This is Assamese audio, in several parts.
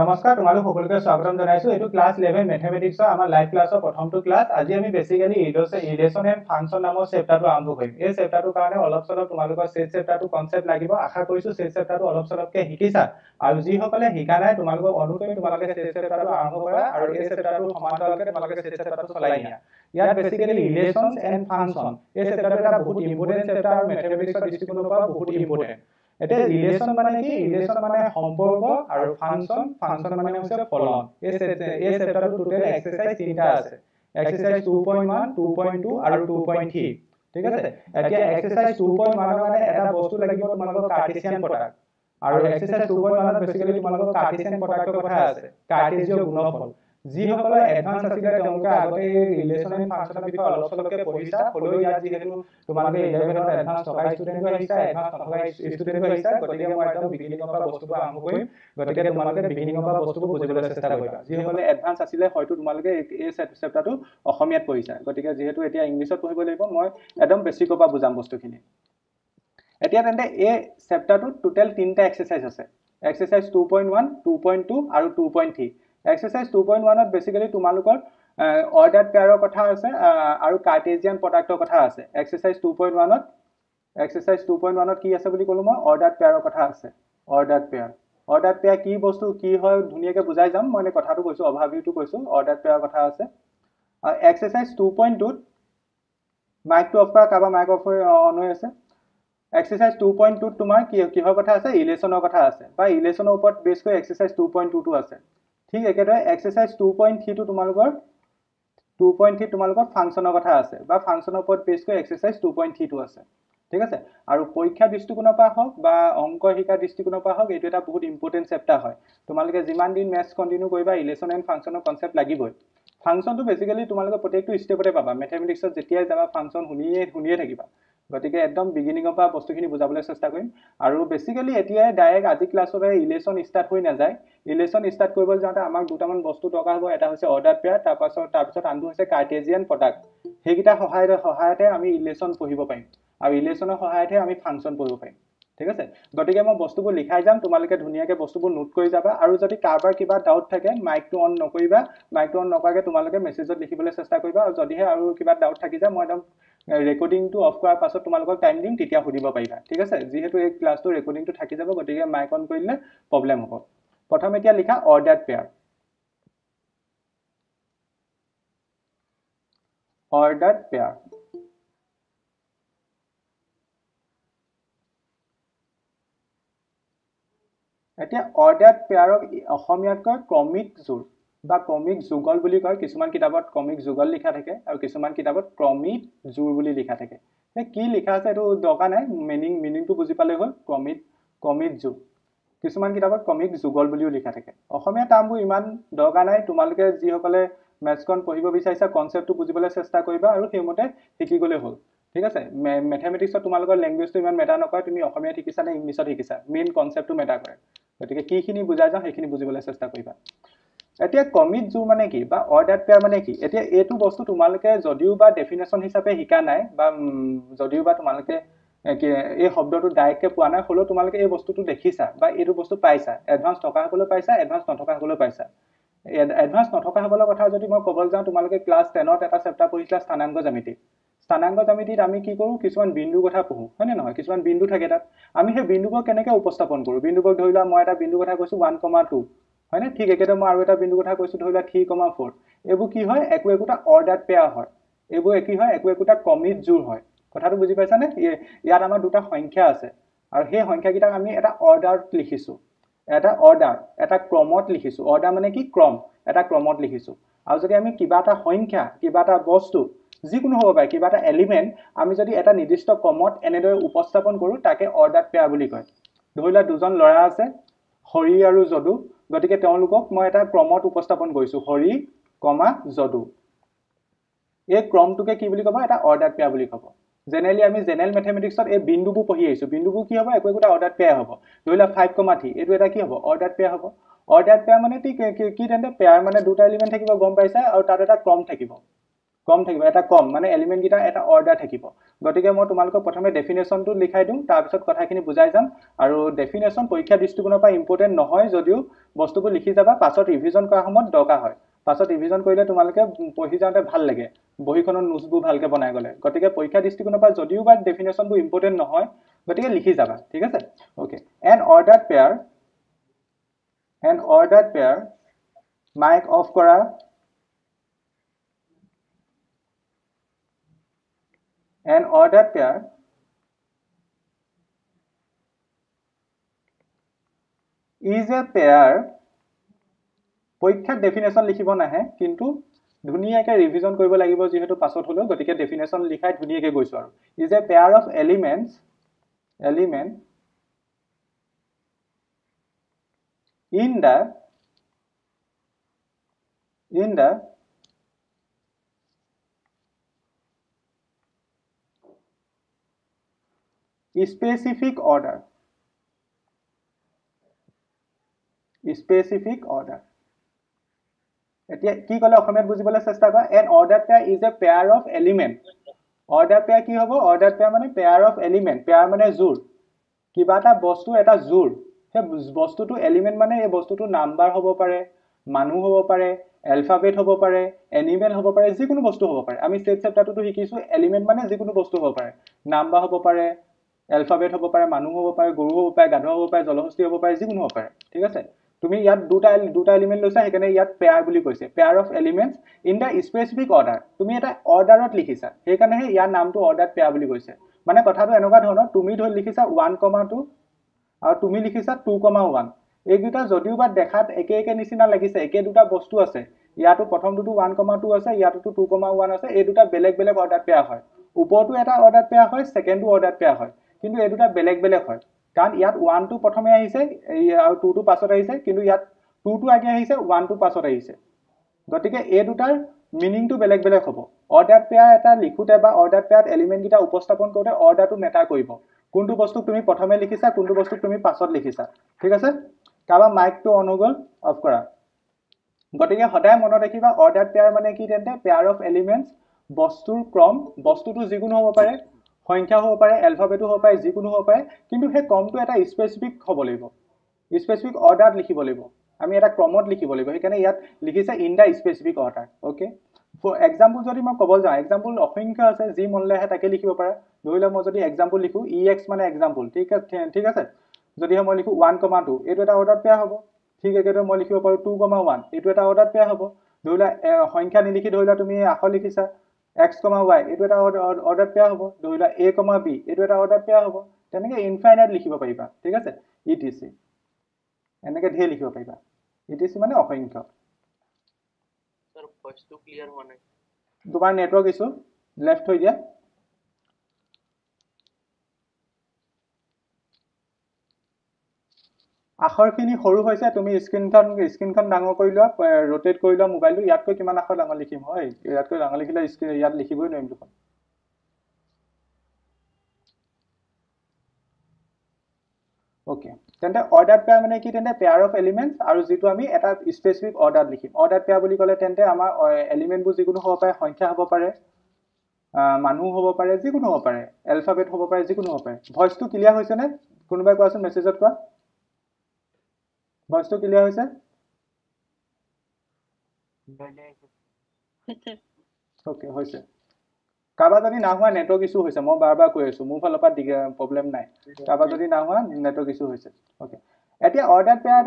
नमस्कार তোমালোক সকলোকে স্বাগতম জানাইছো। এটো ক্লাস 11 ম্যাথমেটিক্সৰ আমাৰ লাইভ ক্লাসৰ প্ৰথমটো ক্লাস। আজি আমি বেসিক্যালি ইৰেচন এণ্ড ফাংচন নামৰ চেপ্টাৰটো আৰম্ভ কৰিম। এই চেপ্টাৰটোৰ কাৰণে অলপ-চলপ তোমালোকৰ সেই চেপ্টাৰটো কনসেপ্ট লাগিব। আশা কৰিছো সেই চেপ্টাৰটো অলপ-চলপকে শিকিছা। আৰু যি সকলে শিকা নাই তোমালোকক অনুৰোধ কৰিম তোমালোকে সেই চেপ্টাৰটো আৰম্ভ কৰা আৰু এই চেপ্টাৰটো সমান্তৰালকৈ তোমালোকে সেই চেপ্টাৰটো চলাই নিয়া। ইয়াৰ বেসিক্যালি ইৰেচনস এণ্ড ফাংচন এই চেপ্টাৰটো এটা বহুত ইম্পৰ্টেন্ট চেপ্টাৰ আৰু ম্যাথমেটিক্সৰ দৃষ্টিকোণৰ পৰা বহুত ইম্পৰ্টেন্ট। एते रिलेशन माने कि रिलेशन माने সম্পৰ্ক আৰু ফাংচন ফাংচন माने হইছে ফলন। এই চেপ্টাৰটো টোটাল এক্সাৰসাইজ তিনটা আছে, এক্সাৰসাইজ 2.1 2.2 আৰু 2.3। ঠিক আছে, এতিয়া এক্সাৰসাইজ 2.1 মানে এটা বস্তু লাগিব তোমালোকৰ কাৰ্টেসিয়ান প্ৰডাক্ট আৰু এক্সাৰসাইজ 2.1 ত বেসিক্যালি তোমালোকৰ কাৰ্টেসিয়ান প্ৰডাক্টৰ কথা আছে, কাৰ্টেসীয় গুণফল। যিসকলে এডভান্স আছিলে তেওঁলোকে আগতে ৰিলেচন এণ্ড ফাংচনৰ বিষয়ে অলপ-চলপকে পঢ়িছা। হলো ইয়াত যিহেতু তোমালোকে 11ত এডভান্স থকা ষ্টুডেন্ট হৈছা, এডভান্স থকা ষ্টুডেন্ট হৈছা, গতিকে মই একদম বিগিনিঙৰ পৰা বস্তুটো আৰম্ভ কৰিম। গতিকে তোমালোকে বিগিনিঙৰ পৰা বস্তুটো বুজিবলৈ চেষ্টা কৰিবা। যিসকলে এডভান্স আছিলে হয়তো তোমালোকে এই চেপ্টাৰটো অসমীয়াত পঢ়িছা, গতিকে যিহেতু এতিয়া ইংলিছত পঢ়িব লাগিব, মই একদম বেসিকৰ পৰা বুজাম বস্তুখিনি। এতিয়া তেন্তে এই চেপ্টাৰটো টোটাল তিনটা এক্সাৰসাইজ আছে, এক্সাৰসাইজ 2.1 2.2 আৰু 2.3। एक्सरसाइज 2.1 ত बेसिकली তোমালোকৰ অৰ্ডাৰ পেয়াৰৰ কথা আছে আৰু কাৰ্টেজিয়ান প্ৰডাক্টৰ কথা আছে। এক্সৰসাইজ 2.1 ত কি আছে বুলি ক'লো মই, অৰ্ডাৰ পেয়াৰৰ কথা আছে। অৰ্ডাৰ পেয়াৰ কি বস্তু কি হয় ধুনিয়াকে বুজাই যাম, মই কথাটো কৈছো, অভাৱিটো কৈছো, অৰ্ডাৰ পেয়াৰৰ কথা আছে। আৰু এক্সৰসাইজ 2.2 ত মাইকটো অফ কৰা, কাবা মাইক অফ অন হৈ আছে। এক্সাৰসাইজ 2.2 ত তোমাৰ কি কিহৰ কথা আছে, ৰিলেচনৰ কথা আছে বা ৰিলেচনৰ ওপৰত বেস কৰি এক্সারসাইজ 2.2 টো আছে। ठीक है, एक एक्सरसाइज 2.3 तो तुम्हारे 2.3 तुम्हारे फांगशनर कथा आसे बा फांगशनर ऊपर बेस कर एक्सरसाइज 2.3 तो आसे। ठीक है, और परीक्षा दृष्टिकोण पर हक बा अंक शिक्षा दृष्टिकोण पर हक ये बहुत इम्पोर्टेन्ट चैप्टार है। तुम्हारे जिमान दिन मैथ्स कंटिन्यू करा रिलेशन एंड फांगशनर कन्सेप्ट लगभग। फांगशन तो बेसिकली तुम्हारे प्रत्येक स्टेपते पा मैथमेटिक्स जैसे जब फांगशन शुनिये थकिबा, गति के एकदम बिगिनिंगर पर बस्तुखिनि बुझाबले चेष्टा करिम। आरो बेसिकली एतिया डायरेक्ट आज क्लासरे रिलेशन स्टार्ट होई ना जाय। रिलेशन स्टार्ट करिबल जाते आमाक दुटामान बस्तु दरकार हबो, एटा होइसे ऑर्डर पेयर, तार पाछत आनदो होइसे कार्टेजियन प्रोडक्ट। हेगिटा सहायते आमी रिलेशन पढिबो पाइम आरो रिलेशनर सहायते आमी फांक्शन पढिबो पाइम। ठीक आछे, गति के मैं बस्तुबो लिखाइ जाम, तुमालोके धुनियाके बस्तुबो नोट करि जाबा। आरो जदि कारबार किबा डाउट थाके माइक टु ऑन नकरिबा तुमालोके मेसेजत लिखिबले चेष्टा करिबा। आरो जदिहे आरो किबा डाउट थाकि जा, मैं रेकर्डिंग तो अफ करार पाছত तुम टाइम दिन तेतिया हुदिबा पाइबा। ठीक आछे, जेहेतु एक क्लास तो रेकर्डिंग तो थाकि जाबो, गतिके माइक ऑन करिले प्रॉब्लम हबो। प्रथम एतिया लिखा ऑर्डर पेयर एतिया ऑर्डर पेयरक असमियात कय क्रमिक जुगल বুলি কয়। কিছুমান কিতাপত ক্রমিক যুগল লিখা থাকে আৰু কিছুমান কিতাপত ক্ৰমিক জোৰ বুলি লিখা থাকে। কি লিখা আছে এটো দৰকাৰ নাই, মিনিংটো বুজি পালে হ'ল। ক্ৰমিক জোৰ কিছুমান কিতাপত ক্ৰমিক যুগল বুলিও লিখা থাকে। অসমীয়া টাৰ্মবোৰ ইমান দৰকাৰ নাই, তোমালোকে যিসকলে ম্যাথছখন পঢ়িব বিচাৰিছা কনসেপ্টটো বুজিবলৈ চেষ্টা কৰিবা আৰু সেইমতে শিকি গলে হ'ল। ঠিক আছে, ম্যাথমেটিক্সত তোমালোকৰ ল্যাঙ্গুৱেজটো ইমান মেটাৰ নকৰে, তুমি অসমীয়া শিকিছা নে ইংলিছত শিকিছা, মেইন কনসেপ্টটো মেটাৰ কৰে। গতিকে কিখিনি বুজাই যাও সেইখিনি বুজিবলৈ চেষ্টা কৰিবা। एतिया कमिट जो माने कि बा ऑर्डर पेयर माने कि एतिया एतु वस्तु तुमालके जदिओ बा डेफिनेशन हिसाबे हिका नाय बा जदिओ बा तुमालके ए शब्दटु डायरेक्टके पुआ नाय, हलो तुमालके ए वस्तुटु देखिसा बा एतु वस्तु पाइसा। एडभान्स थका हबले पाइसा, एडभान्स नथका हबले पाइसा। एडभान्स नथका हबले कथा जदि म कबल जाउ, तुमालके क्लास 10ত এটা চেপ্টাৰ পঢ়িছিলা স্থানাংক জ্যামিতিত আমি কি কৰো, কিছুমান বিন্দু কথা পঢ়ো, হয়নে নহয়? কিছুমান বিন্দু থাকে তাত, আমি সেই বিন্দুক কেনেকৈ উপস্থাপন কৰো। বিন্দুক ধৰিলা মই এটা বিন্দু কথা কৈছো 1,2, হয় না? ঠিক একেটা মই আৰু এটা বিন্দু কথা কৈছো ধৰিলা 3,4। এবো কি হয়, একো অৰ্ডাৰ পেয়াৰ হয়, এবো কি হয়, একো ক্ৰমিক জোৰ হয়। কথাটো বুজি পাইছা নে? ইয়াত আমাৰ দুটা সংখ্যা আছে আৰু সেই সংখ্যাকিটাক আমি এটা অৰ্ডাৰত লিখিছো, এটা ক্ৰমত লিখিছো। অৰ্ডাৰ মানে কি ক্ৰম, এটা ক্ৰমত লিখিছো। আৰু যদি আমি কিবা এটা সংখ্যা, কিবা এটা বস্তু যিকোনো হ'ব পাৰে, কিবা এটা এলিমেন্ট আমি যদি এটা নিৰ্দিষ্ট ক্ৰমত এনেদৰে উপস্থাপন কৰো তাকে অৰ্ডাৰ পেয়াৰ বুলি কয়। ধৰিলা দুজন লৰা আছে, হৰি আৰু যদু, গতিকে তেওঁলোকক মই এটা ক্ৰমত উপস্থাপন কৰিছো, হৰি, যদু। এই ক্ৰমটোকে কি বুলি কবা, এটা অৰ্ডাৰ পেয়াৰ বুলি কবা। জেনেৰেলি আমি জেনেৰেল ম্যাথমেটিক্সত এই বিন্দুবোৰ পঢ়ি আহিছো। বিন্দুবোৰ কি হ'ব, একো অৰ্ডাৰ পেয়াৰ হ'ব। ধৰিলা 5,3 এইটো এটা কি হ'ব, অৰ্ডাৰ পেয়াৰ হ'ব। অৰ্ডাৰ পেয়াৰ মানে কি তেন্তে, পেয়াৰ মানে দুটা এলিমেন্ট থাকিব গম পাইছা, আৰু তাত এটা ক্ৰম থাকিব। कम থাকিব এটা কম মানে এলিমেন্ট গিটা এটা অৰ্ডাৰ থাকিব গটিকে মই তোমালকো প্ৰথমে ডেফিনেশন টু লিখাই দিম তাৰ পিছত কথাখিনি বুজাই যাম আৰু ডেফিনেশন পৰীক্ষা দৃষ্টিকোণৰ পৰা ইম্পৰ্টেন্ট নহয় যদিও বস্তুটো লিখি যাবা পাছত ৰিভিজন কৰা সময়ত দৰকাৰ হয় পাছত ৰিভিজন কৰিলে তোমালকে পঢ়ি যাওঁতে ভাল লাগে বহিখনৰ নোটবু ভালকে বনাই গলে গটিকে পৰীক্ষা দৃষ্টিকোণৰ পৰা যদিও বা ডেফিনেশনটো ইম্পৰ্টেন্ট নহয় গটিকে লিখি যাবা ঠিক আছে okay an ordered pair mic off কৰা an ordered pair is a pair পৰীক্ষা ডেফিনেশন লিখিব নাহে কিন্তু ধুনিয়াকে ৰিভিজন কৰিব লাগিব যেহেতু পাছত হলো গটিকে ডেফিনেশন লিখাই ধুনিয়াকে গৈছো আৰু is a pair of elements in the specific order এতিয়া কি কলে অসমত বুজিবলৈ চেষ্টা কৰা an ordered pair is a pair of element order pair কি হ'ব order pair মানে pair of element pair মানে জোড় কিবা এটা বস্তু এটা জোড় হে বস্তুটো এলিমেন্ট মানে এই বস্তুটো নাম্বাৰ হ'ব পাৰে মানুহ হ'ব পাৰে অ্যালফাবেট হ'ব পাৰে এনিমেল হ'ব পাৰে যিকোনো বস্তু হ'ব পাৰে আমি ষ্টেট চেপ্টাৰটো শিকিছো এলিমেন্ট মানে যিকোনো বস্তু হ'ব পাৰে নাম্বাৰ হ'ব পাৰে অ্যালফাবেট হ'ব পাৰে মানুহ হ'ব পাৰে গৰু হ'ব পাৰে গাধ হ'ব পাৰে জলহস্তি হ'ব পাৰে যিকোনো হ'ব পাৰে ঠিক আছে তুমি ইয়াত দুটা এলিমেন্ট লৈছা হেকানে ইয়াত পেয়ার বুলি কৈছে pair of elements in the specific order তুমি এটা অর্ডারত লিখিছা হেকানে হে ইয়াৰ নামটো অৰ্ডাৰ পেয়াৰ বুলি কৈছে মানে কথাটো এনেকুৱা ধৰণৰ তুমি ধৰি লিখিছা 1,2 আৰু তুমি লিখিছা 2,1 এইগিটা যদিওবা দেখাত একে নিচিনা লাগিছে একে দুটা বস্তু আছে ইয়াটো প্ৰথম দুটো 1,2 আছে ইয়াটো 2,1 আছে এই দুটা বেলেগ অর্ডার পেয়ার হয় ওপৰটো এটা অৰ্ডাৰ পেয়াৰ হয় সেকেন্ডটো অৰ্ডাৰ পেয়াৰ হয় কিন্তু এই দুটা বেলেগ হয় কাৰণ ইয়াত 1 2 প্ৰথমে আহিছে আৰু 2 2 পাছত আহিছে কিন্তু ইয়াত 2 2 আগে আহিছে 1 2 পাছত আহিছে গটিকে এই দুটাৰ মিনিংটো বেলেগ হ'ব অৰ্ডাৰ পেয়াৰ এটা লিখোতে বা অৰ্ডাৰ পেয়াৰত এলিমেন্ট গিটা উপস্থাপন কৰোতে অৰ্ডাৰটো মেটাৰ কৰিব কোনটো বস্তু তুমি প্ৰথমে লিখিছা কোনটো বস্তু তুমি পাছত লিখিছা ঠিক আছে কাবা মাইকটো অন হৈ গল অফ কৰা গটিকে সদায় মনত ৰাখিবা অৰ্ডাৰ পেয়াৰ মানে কি তেন্তে পেয়াৰ অফ এলিমেন্টছ বস্তুৰ ক্ৰম বস্তুটো যিকোনো হ'ব পাৰে সংখ্যা হ'ব পাৰে অ্যালফাবেট হ'ব পাৰে যিকোনো হ'ব পাৰে কিন্তু হে ক্ৰমটো এটা স্পেসিফিক হ'ব লাগিব স্পেসিফিক অৰ্ডাৰত লিখিব লাগিব আমি এটা ক্ৰমত লিখিব লাগিব হেকানে ইয়াত লিখিছে in the specific order okay for example যদি মই ক'ব যাওঁ এক্সাম্পল অসংখ্য আছে যি মনলে হে তাকে লিখিব পাৰে ধৰিলে মই যদি এক্সাম্পল লিখো ex মানে এক্সাম্পল ঠিক আছে যদি মই লিখো 1,2 এটো এটা অৰ্ডাৰ পেয়াৰ হ'ব ঠিক একেটো মই লিখিব পাৰো 2,1 এটো এটা অৰ্ডাৰ পেয়াৰ হ'ব ধৰিলে সংখ্যা নিলিখি ধৰিলে তুমি আখৰ লিখিছা x, y এটো এটা অৰ্ডাৰ পেয়াৰ হবো ধৰিলা a, b এটো এটা অৰ্ডাৰ পেয়াৰ হবো তেনেকে ইনফাইনাইট লিখিব পাৰিবা ঠিক আছে etc এনেকে ধে লিখিব পাৰিবা etc মানে অসংখ্য স্যাৰ বস্তু ক্লিয়াৰ হোৱা নাই দুবাৰ নেটৱৰ্ক ইছু লেফট হৈ দিয়া আখৰখিনি সৰু হৈছে তুমি স্ক্ৰিনখন ডাঙৰ কৰিলা ৰোটেট কৰিলা মোবাইলটো ইয়াতকৈ কিমান আখৰ ডাঙৰ লিখিম হয় ইয়াতকৈ ডাঙৰ লিখিলে স্ক্ৰিন ইয়াত লিখিবই নোৱাৰিম দেখোন ওকে তেন্তে অৰ্ডাৰ পেয়াৰ মানে কি তেন্তে পেয়াৰ অফ এলিমেন্টছ আৰু যেটো আমি এটা স্পেসিফিক অৰ্ডাৰ লিখিম অৰ্ডাৰ পেয়াৰ বুলি ক'লে তেন্তে আমাৰ এলিমেন্টবোৰ যিকোনো হ'ব পাৰে সংখ্যা হ'ব পাৰে মানুহ হ'ব পাৰে যিকোনো হ'ব পাৰে অ্যালফাবেট হ'ব পাৰে যিকোনো হ'ব পাৰে ভয়েসটো ক্লিয়াৰ হৈছে নে কোনোবাই কোৱাচোন মেছেজত কোৱা বস্তু ক্লিয়াৰ হৈছে ওকে হৈছে কাবা যদি না হোৱা নেটৱৰ্ক ইছু হৈছে মই বাৰবাৰ কৈ আছো মোৰ ফালৰ পৰা প্ৰবলেম নাই কাবা যদি না হোৱা নেটৱৰ্ক ইছু হৈছে ওকে এতিয়া অৰ্ডাৰ পেয়াৰ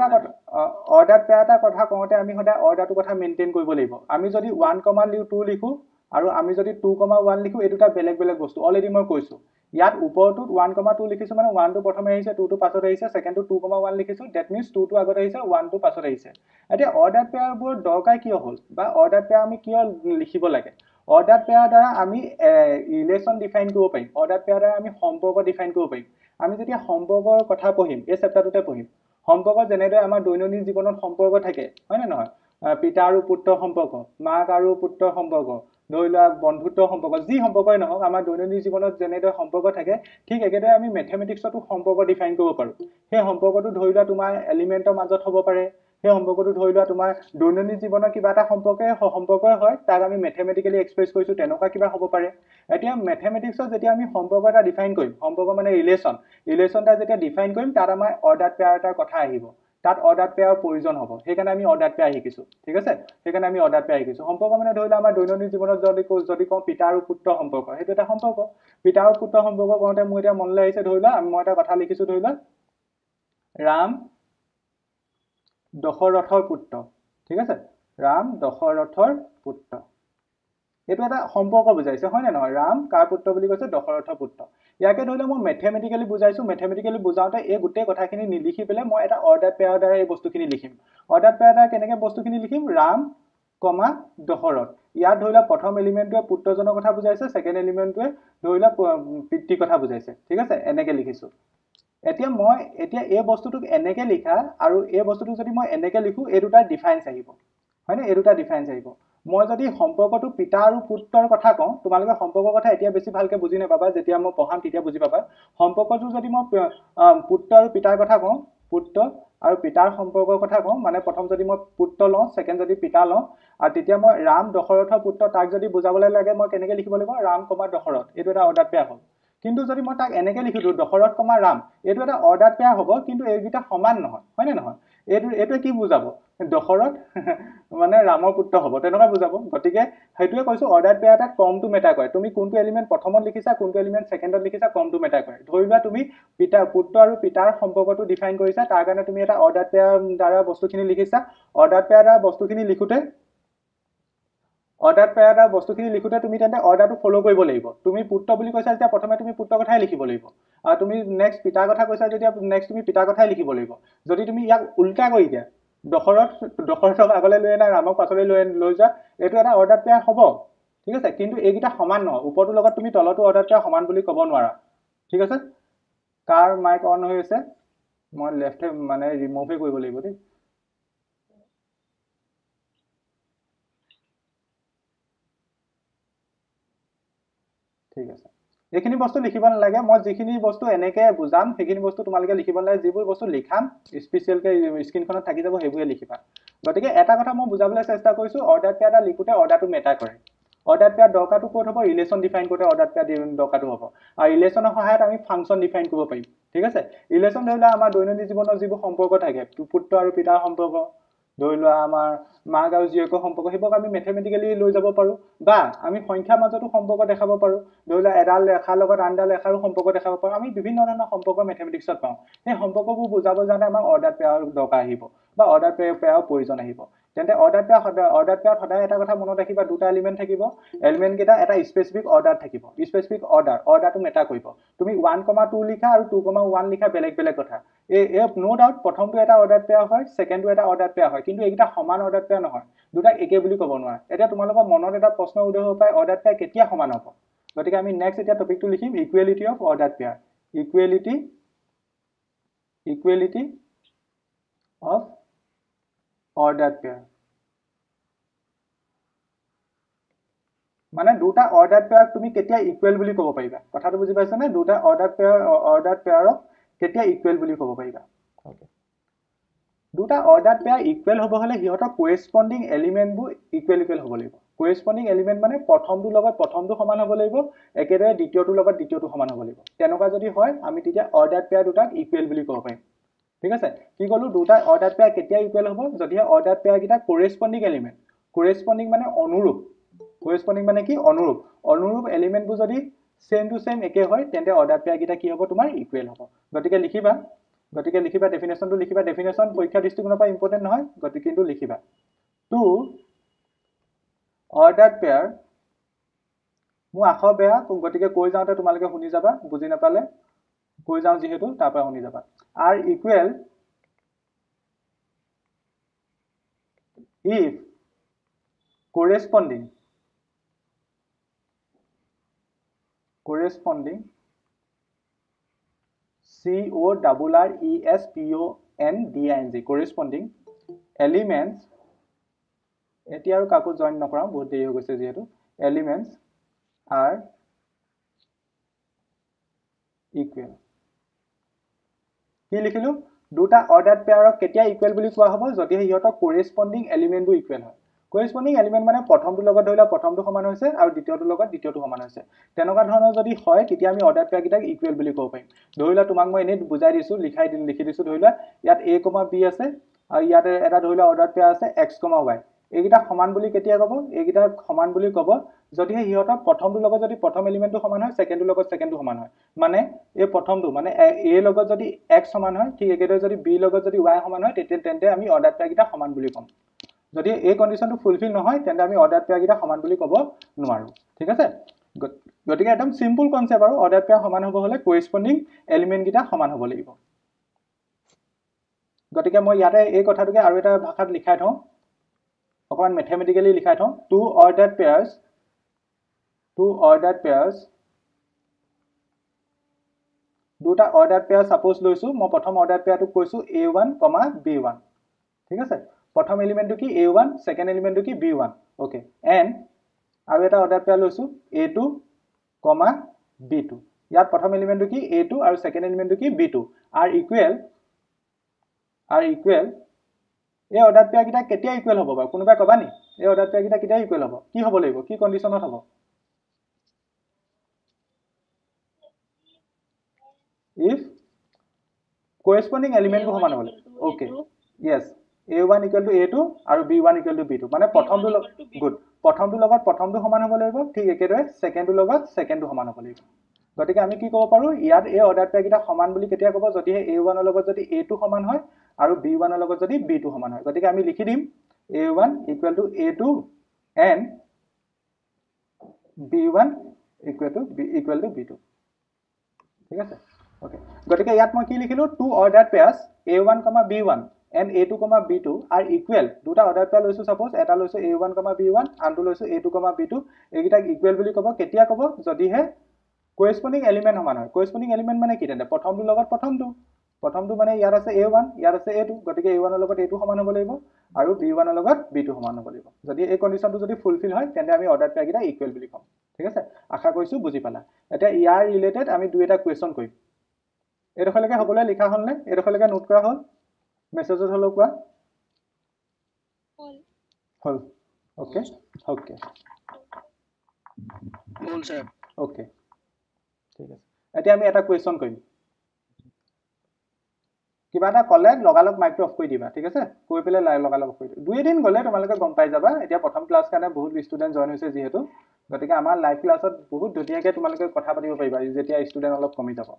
এটা কথা কওঁতে আমি সদায় অৰ্ডাৰটো কথা মেইনটেইন কৰিব লাগিব আমি যদি 1,2 লিখো আৰু আমি যদি 2,1 লিখো এই দুটা বেলেগ বস্তু অলৰেডি মই কৈছো ইয়াত উপৰটো 1,2 লিখিছো মানে 1 টো প্ৰথমে আহিছে 2 টো পাছত আহিছে সেকেন্ড টো 2,1 লিখিছো দ্যাট মিন্স 2 টো আগত আহিছে 1 টো পাছত আহিছে এতিয়া অৰ্ডাৰ পেয়াৰ বৰ দৰকাৰ কিয় হ'ল বা অৰ্ডাৰ পেয়াৰ আমি কিয় লিখিব লাগে অৰ্ডাৰ পেয়াৰ দ্বাৰা আমি ৰিলেচন ডিফাইন কৰিব পাৰিম অৰ্ডাৰ পেয়াৰ দ্বাৰা আমি সম্পৰ্ক ডিফাইন কৰিব পাৰিম আমি যেতিয়া সম্পৰ্কৰ কথা পঢ়িম এই চেপ্টাৰটোতে পঢ়িম সম্পৰ্ক যেনেদৰে আমাৰ দৈনন্দিন জীৱনত সম্পৰ্ক থাকে হয় নে নহয় পিতা আৰু পুত্ৰ সম্পৰ্ক মাক আৰু পুত্ৰ সম্পৰ্ক ধৰিলা বন্ধুত্ব সম্পৰ্ক যি সম্পৰ্কই নহওক আমাৰ দৈনন্দিন জীৱনত যেনেদৰে সম্পৰ্ক থাকে ঠিক একেদৰে আমি ম্যাথমেটিক্সটো সম্পৰ্ক ডিফাইন কৰিব পাৰো সেই সম্পৰ্কটো ধৰিলা তোমাৰ এলিমেন্টৰ মাজত হ'ব পাৰে সেই সম্পৰ্কটো ধৰি লোৱা তোমাৰ দৈনন্দিন জীৱনৰ কিবা এটা সম্পৰ্ক হয় তাক আমি ম্যাথমেটিক্যালি এক্সপ্ৰেছ কৰিছো তেনকা কিবা হ'ব পাৰে। এতিয়া ম্যাথমেটিক্সত যেতিয়া আমি সম্পৰ্ক এটা ডিফাইন কৰিম, সম্পৰ্ক মানে ৰিলেচন, ৰিলেচনটা যেতিয়া ডিফাইন কৰিম তাত আমাৰ অৰ্ডাৰ পেয়াৰ এটা কথা আহিব, তাত অৰ্ডাৰ পেয়াৰ প্ৰয়োজন হ'ব, সেইকাৰণে আমি অৰ্ডাৰ পেয়াৰ শিকিছো। ঠিক আছে, সেইকাৰণে আমি অৰ্ডাৰ পেয়াৰ শিকিছো। সম্পৰ্ক মানে ধৰি লোৱা আমাৰ দৈনন্দিন জীৱনত যদি কওঁ পিতা আৰু পুত্ৰ সম্পৰ্ক, সেইটো এটা সম্পৰ্ক। পিতা আৰু পুত্ৰ সম্পৰ্ক কওঁতে মোৰ এটা মনলৈ আহিছে ধৰি লোৱা মই এটা কথা লিখিছো ধৰি লোৱা ৰাম दशरथर पुत्र। ठीक है राम दशरथर पुत्र, ये सम्पर्क बुझाइसे है ना नय, राम कार पुत्र बुली कैसे दशरथर पुत्र। इयाके धरि मैं मैथमेटिकली बुझाइसो, मैथमेटिकली बुझाते ये गोटे कथाखिनि निलिखि पेले मैं एटा अर्डार पेयर द्वारा ये बस्तुखिनि लिखिम। अर्डार पेयर द्वारा केनेके बस्तुखिनि लिखिम, राम कमा दशरथ। इयात धरि ल प्रथम एलिमेन्टए पुत्रजনৰ कथा बुझाइसे, सेकेंड एलिमेन्टए धरि ल पितृ कथा बुझाइसे। ठीक है एनेके लिखिसो। एतिया मैं एतिया ए बस्तुटुक एनेके लिखा और ए बस्तुटुक जदि मैं एनेके लिखो ए दुटा डिफाइन्स आहिबो है ना, ए दुटा डिफाइन्स आहिबो। मैं जदि सम्पर्कटु पिता और पुत्रर कथा कौ, तुमालोके सम्पर्क कथा एतिया बेसी भालके बुझि ने पाबा, जेतिया मैं पढ़ाम तेतिया बुझि पाबा। सम्पर्कटु जदि मैं पुत्र और पितार कथा कौ, पुत्र और पितार सम्पर्क कथा कौ माने प्रथम जदि मैं पुत्र लौ, सेकेंड जदि पिता लौ और तेतिया मैं राम दशरथर पुत्र ताक जदि बुझाबले लागे मैं केनेके लिखिब लागिब, राम कमा दशरथ। एतु एटा अर्डार पेयर हल। किन्तु जदि मैं तक एनेके लिखि दियो दशरथ कमा राम, ये अर्डार पेयर हब, किन्तु एटा समान नहय है ना नहय। कि बुझाब दशरथ माने रामर पुत्र हब तेनका बुझाब। गतिके हेतुए कैसो अर्डार पेयर एटात क्रमटो मेटार करे, तुम कोनटो एलिमेंट प्रथमत लिखिसा, कोनटो एलिमेंट सेकेंडत लिखिसा, क्रमटो मेटार करे। धरि लोवा तुम पिता पुत्र और पितार सम्पर्कटो डिफाइन करिसा, तार कारणे तुम एटा अर्डार पेयर द्वारा बस्तुखिनि लिखिसा। अर्डार पेयर द्वारा बस्तुखिनि लिखोते अर्डार पेयर द्वारा बस्तुखिनि लिखोते तुम तेन्ते अर्डारटो फलो करिब लागिब। तुम पुत्र बुली कैसा जेतिया प्रथमे तुम पुत्र कथाय लिखिब लागिब, आर तुम नेक्स्ट पितार कथा कैसा जेतिया नेक्स्ट तुम पितार कथाय लिखिब लागिब। जदि तुम इयाक उल्टा करि दिया दशरथ दशरथक आगले लय ना रामक पाछले लय लय जा, एतु एटा अर्डार पेयर हब। ठीक आछे, किन्तु एगिटा समान नहय, उपरटो लगत तुम तलटो अर्डार पेयर समान बुली कब नोवारा। ठीक आछे, कार माइक अन होइ आछे, मैं लेफ्ट माने रिमुव करिब लागिब दे। ठीक है ये बस्तु लिखिब नालागे, मैं जीखिनि बस्तु एनेके बुझाम सेखिनि बस्तु तुमालोके लिखिब नालागे, जिबुर बस्तु लिखाम स्पेशियलके स्क्रीनखনত थाकि जाब हेबुए लिखिबा। गतिके एटा कथा मैं बुझाबले चेष्टा करिसो, अर्डार पेयर एटा लिखोते अर्डारटो मेटार करे। अर्डार पेयर दरकारटो कत हब, रिलेशन डिफाइन करते अर्डार पेयर दरकारटो हब, आर रिलेशनर सहायत आमी फांक्शन डिफाइन करब पारिम। ठीक आछे, रिलेशन धरि लोवा आमार दैनन्दिन जीवनर जिबुर सम्पर्क थाके, पुत्र आरु पितार सम्पर्क धरि लोवा आमार माक और जीयक सम्पर्क, सबक आम मेथमेटिकली लै जा पारो बा आम संख्यार मजतो सम्पर्क देखा पारो। धरि लोवा एडाल लेखार आनडाल लेखारो सम्पर्क देखा पारो। आम विभिन्न धৰণৰ सम्पर्क मेथमेटिक्सत पाओ। সেই सम्पर्कबो बुझाब जाने आम अर्डार पेयर दरकार आहिब बा अर्डार पेयर प्रयोजन आहिब। तेन्ते अर्डार पेयर सदाय एटा कथा मনত राखिबा, दुटा एलिमेन्ट থাকিব, एलिमेन्ट केटा एटा स्पेसिफिक अर्डार থাকিব, स्पेसिफिक अर्डारटो मेटार करिब। तुमी 1,2 लिखा आरु 2,1 लिखा बेलेग बेलेग कथा, ए नो डाउट प्रथमटो एटा अर्डार पेयर हय, सेकेन्डटो एटा अर्डार पेयर हय, किन्तु एगिटा समान अर्डार पेयर नहय, दुटा एके बुली कब नोवारा। एटा तुमालोকৰ मনত एटा प्रश्न उदय হ'ব পাৰে, अर्डार पेयर কেতিয়া সমান হ'ব। গতিকে আমি নেক্সট এটা টপিকটো লিখিম, equality of order pair, equality of order pair माने दुटा ऑर्डर पेयर तुम केतिया इक्वल বুলি কব পাৰিবা। কথাটো বুজি পাইছা নে, দুটা অৰ্ডাৰ পেয়াৰক কেতিয়া ইকুৱেল বুলি কব পাৰিবা। ओके, দুটা অৰ্ডাৰ পেয়াৰ ইকুৱেল হ'ব হলে হিহত কোৰেসপন্ডিং এলিমেন্টবোৰ ইকুৱেল হ'ব লাগিব। কোৰেসপন্ডিং এলিমেন্ট মানে প্ৰথমটোৰ লগত প্ৰথমটো সমান হ'ব লাগিব, একেদৰে দ্বিতীয়টোৰ লগত দ্বিতীয়টো সমান হ'ব লাগিব। তেনকা যদি হয় আমি তেতিয়া অর্ডার পেয়ার দুটাক ইকুৱেল বুলি কব পাৰিম। ठीक है कि कलो दुटा अर्डार पेयर केतिया इक्वल हब, जदि अर्डार पेयर किटा कोरेस्पन्डिंग एलिमेंट, कोरेस्पन्डिंग माने अनुरूप, कोरेस्पन्डिंग माने कि अनुरूप, अनुरूप एलिमेंटबो जदि सेम टू सेम एके होय तेन्ते अर्डार पेयर किटा कि हब तुमार इक्वल हब। गतिके लिखिबा डेफिनेशनটো लिखिबा। डेफिनेशन परीक्षा दृष्टिकोणৰ পৰা ইম্পৰ্টেন্ট নহয়, গতিকে কিন্তু লিখিবা টু अर्डार पेयर। मु आखर बेया गतिके কৈ যাওঁতে তোমালোকে শুনি যাবা, বুজি নাপালে কৈ যাওঁ যিহেতু তাৰপৰা শুনি যাবা। Are equal if corresponding corresponding corresponding elements एटी आरो काको जॉइन नकराम बहुत देरी हो गइसे जेहेतु elements are equal। কি লিখিলো দুটা অর্ডার পেয়ারক কেতিয়া ইকুয়াল বুলি কোৱা হ'ব যদি হিয়ত কৰেসপন্ডিং এলিমেন্টবোৰ ইকুয়াল হয় কৰেসপন্ডিং এলিমেন্ট মানে প্ৰথমটো লগত ধৰিলা প্ৰথমটো সমান হৈছে আৰু দ্বিতীয়টো লগত দ্বিতীয়টো সমান হৈছে তেনকা ধৰণৰ যদি হয় তেতিয়া আমি অৰ্ডাৰ পেয়াৰ কিটা ইকুয়াল বুলি ক'ব পাৰিম ধৰিলা তোমাক মই এনে বুজাই দিছো লিখাই দিন লিখি দিছো ধৰিলা ইয়াত a, b আছে আৰু ইয়াত এটা ধৰিলা অৰ্ডাৰ পেয়াৰ আছে x, y এগিটা সমান বুলি কেতিয়া কব এগিটা সমান বুলি কব যদি হিয়ত প্ৰথমটো লগত যদি প্ৰথম এলিমেন্টটো সমান হয় সেকেন্ডটো লগত সেকেন্ডটো সমান হয় মানে এই প্ৰথমটো মানে a লগত যদি x সমান হয় ঠিক এগিটা যদি b লগত যদি y সমান হয় তেন্তে আমি অৰ্ডাৰ পেয়াৰগিটা সমান বুলি কম যদি এই কন্ডিশনটো ফুলফিল নহয় তেন্তে আমি অৰ্ডাৰ পেয়াৰগিটা সমান বুলি কব নোৱাৰো ঠিক আছে গতিকে একদম সিম্পল কনসেপ্ট আৰু অৰ্ডাৰ পেয়াৰ সমান হ'ব হলে কৰেসপন্ডিং এলিমেন্টগিটা সমান হ'ব লাগিব গতিকে মই ইয়াতে এই কথাটোকে আৰু এটা ভাষাত লিখাই থওঁ अपन मैथमेटिकली लिखा था टू ऑर्डर पेयर्स दूटा ऑर्डर पेयर सपोज लो मैं प्रथम ऑर्डर पेयर कैसो a1 कमा b1 ठीक है प्रथम एलिमेंट तो कि a1 सेकेंड एलिमेंट तो कि b1 ओके एंड और एट ऑर्डर पेयर लो a2 कमा b2 यार प्रथम एलिमेंट तो कि a2 और सेकेंड एलिमेंट तो कि b2 आर इक्वल ए ऑर्डर पेयर किटा केतिया इक्वल हबो बा कोनबा कबा नि ए ऑर्डर पेयर किटा केतिया इक्वल हबो की हबो লাগিব की কন্ডিশনত হবো इफ कोरेस्पोंडिंग एलिमेंट को समान হলে ओके यस a1 = a2 আৰু b1 = b2 মানে প্ৰথমটো গুড প্ৰথমটো লগত প্ৰথমটো সমান হ'ব লাগিব ঠিক একেদৰে সেকেন্ডটো লগত সেকেন্ডটো সমান হ'ব লাগিব গতিকে আমি কি ক'ব পাৰো ইয়াত এই অৰ্ডাৰ পেয়াৰ কিটা সমান বুলি কেতিয়া ক'ব যদি a1 ৰ লগত যদি a2 সমান হয় আৰু b1 ৰ লগত যদি b2 সমান হয় গতিকে আমি লিখি দিম a1 = a2 and b1 = b2 ঠিক আছে ওকে গতিকে ইয়াত মই কি লিখিলো two order pairs a1, b1 and a2, b2 are equal দুটা অৰ্ডাৰ পেয়াৰ লৈছো suppose এটা লৈছো a1, b1 আনটো লৈছো a2, b2 এগিটাক ইকুৱেল বুলি ক'ব কেতিয়া ক'ব যদি হে कोरेस्पोंडिंग एलिमेंट समान है कोरेस्पोंडिंग एलिमेंट माने कि तेंते प्रथमটো লগত प्रथमটো माने ইয়াৰ আছে a1 ইয়াৰ আছে a2 গতিকে a1 ৰ লগত a2 সমান হ'ব লাগিব আৰু b1 ৰ লগত b2 সমান হ'ব লাগিব যদি এই কন্ডিশনটো যদি ফুলফিল হয় তেন্তে আমি অৰ্ডাৰ পেয়াৰ কিটা ইকুৱেল বুলি কম ঠিক আছে আশা কৰিছো বুজি পালা এটা ইয়াৰ ৰিলেটেড আমি দুই এটা কোৱেশ্চন কৰিম এৰখলৈকে সকলোৱে লিখা হ'ল নে এৰখলৈকে নোট কৰা হ'ল মেছেজত হ'লো কোৱা হ'ল ওকে ওকে হ'ল স্যাৰ ओके ठीक है এতিয়া আমি এটা কোয়েশ্চন কৰিম কিবা এটা কলে লগালগ মাইক অফ কৰি দিবা ঠিক আছে কৈ পেলে লগালগ কৰি দুই দিন গলে তোমালোকে গম পাই যাবা এতিয়া প্ৰথম ক্লাস কাৰণে বহুত স্টুডেন্ট জয়েন হৈছে যেহেতু গতিকে আমাৰ লাইভ ক্লাসত বহুত ধুনীয়াকে তোমালোকে কথা পাতিব পাৰিবা যেতিয়া স্টুডেন্ট অলপ কমি যাব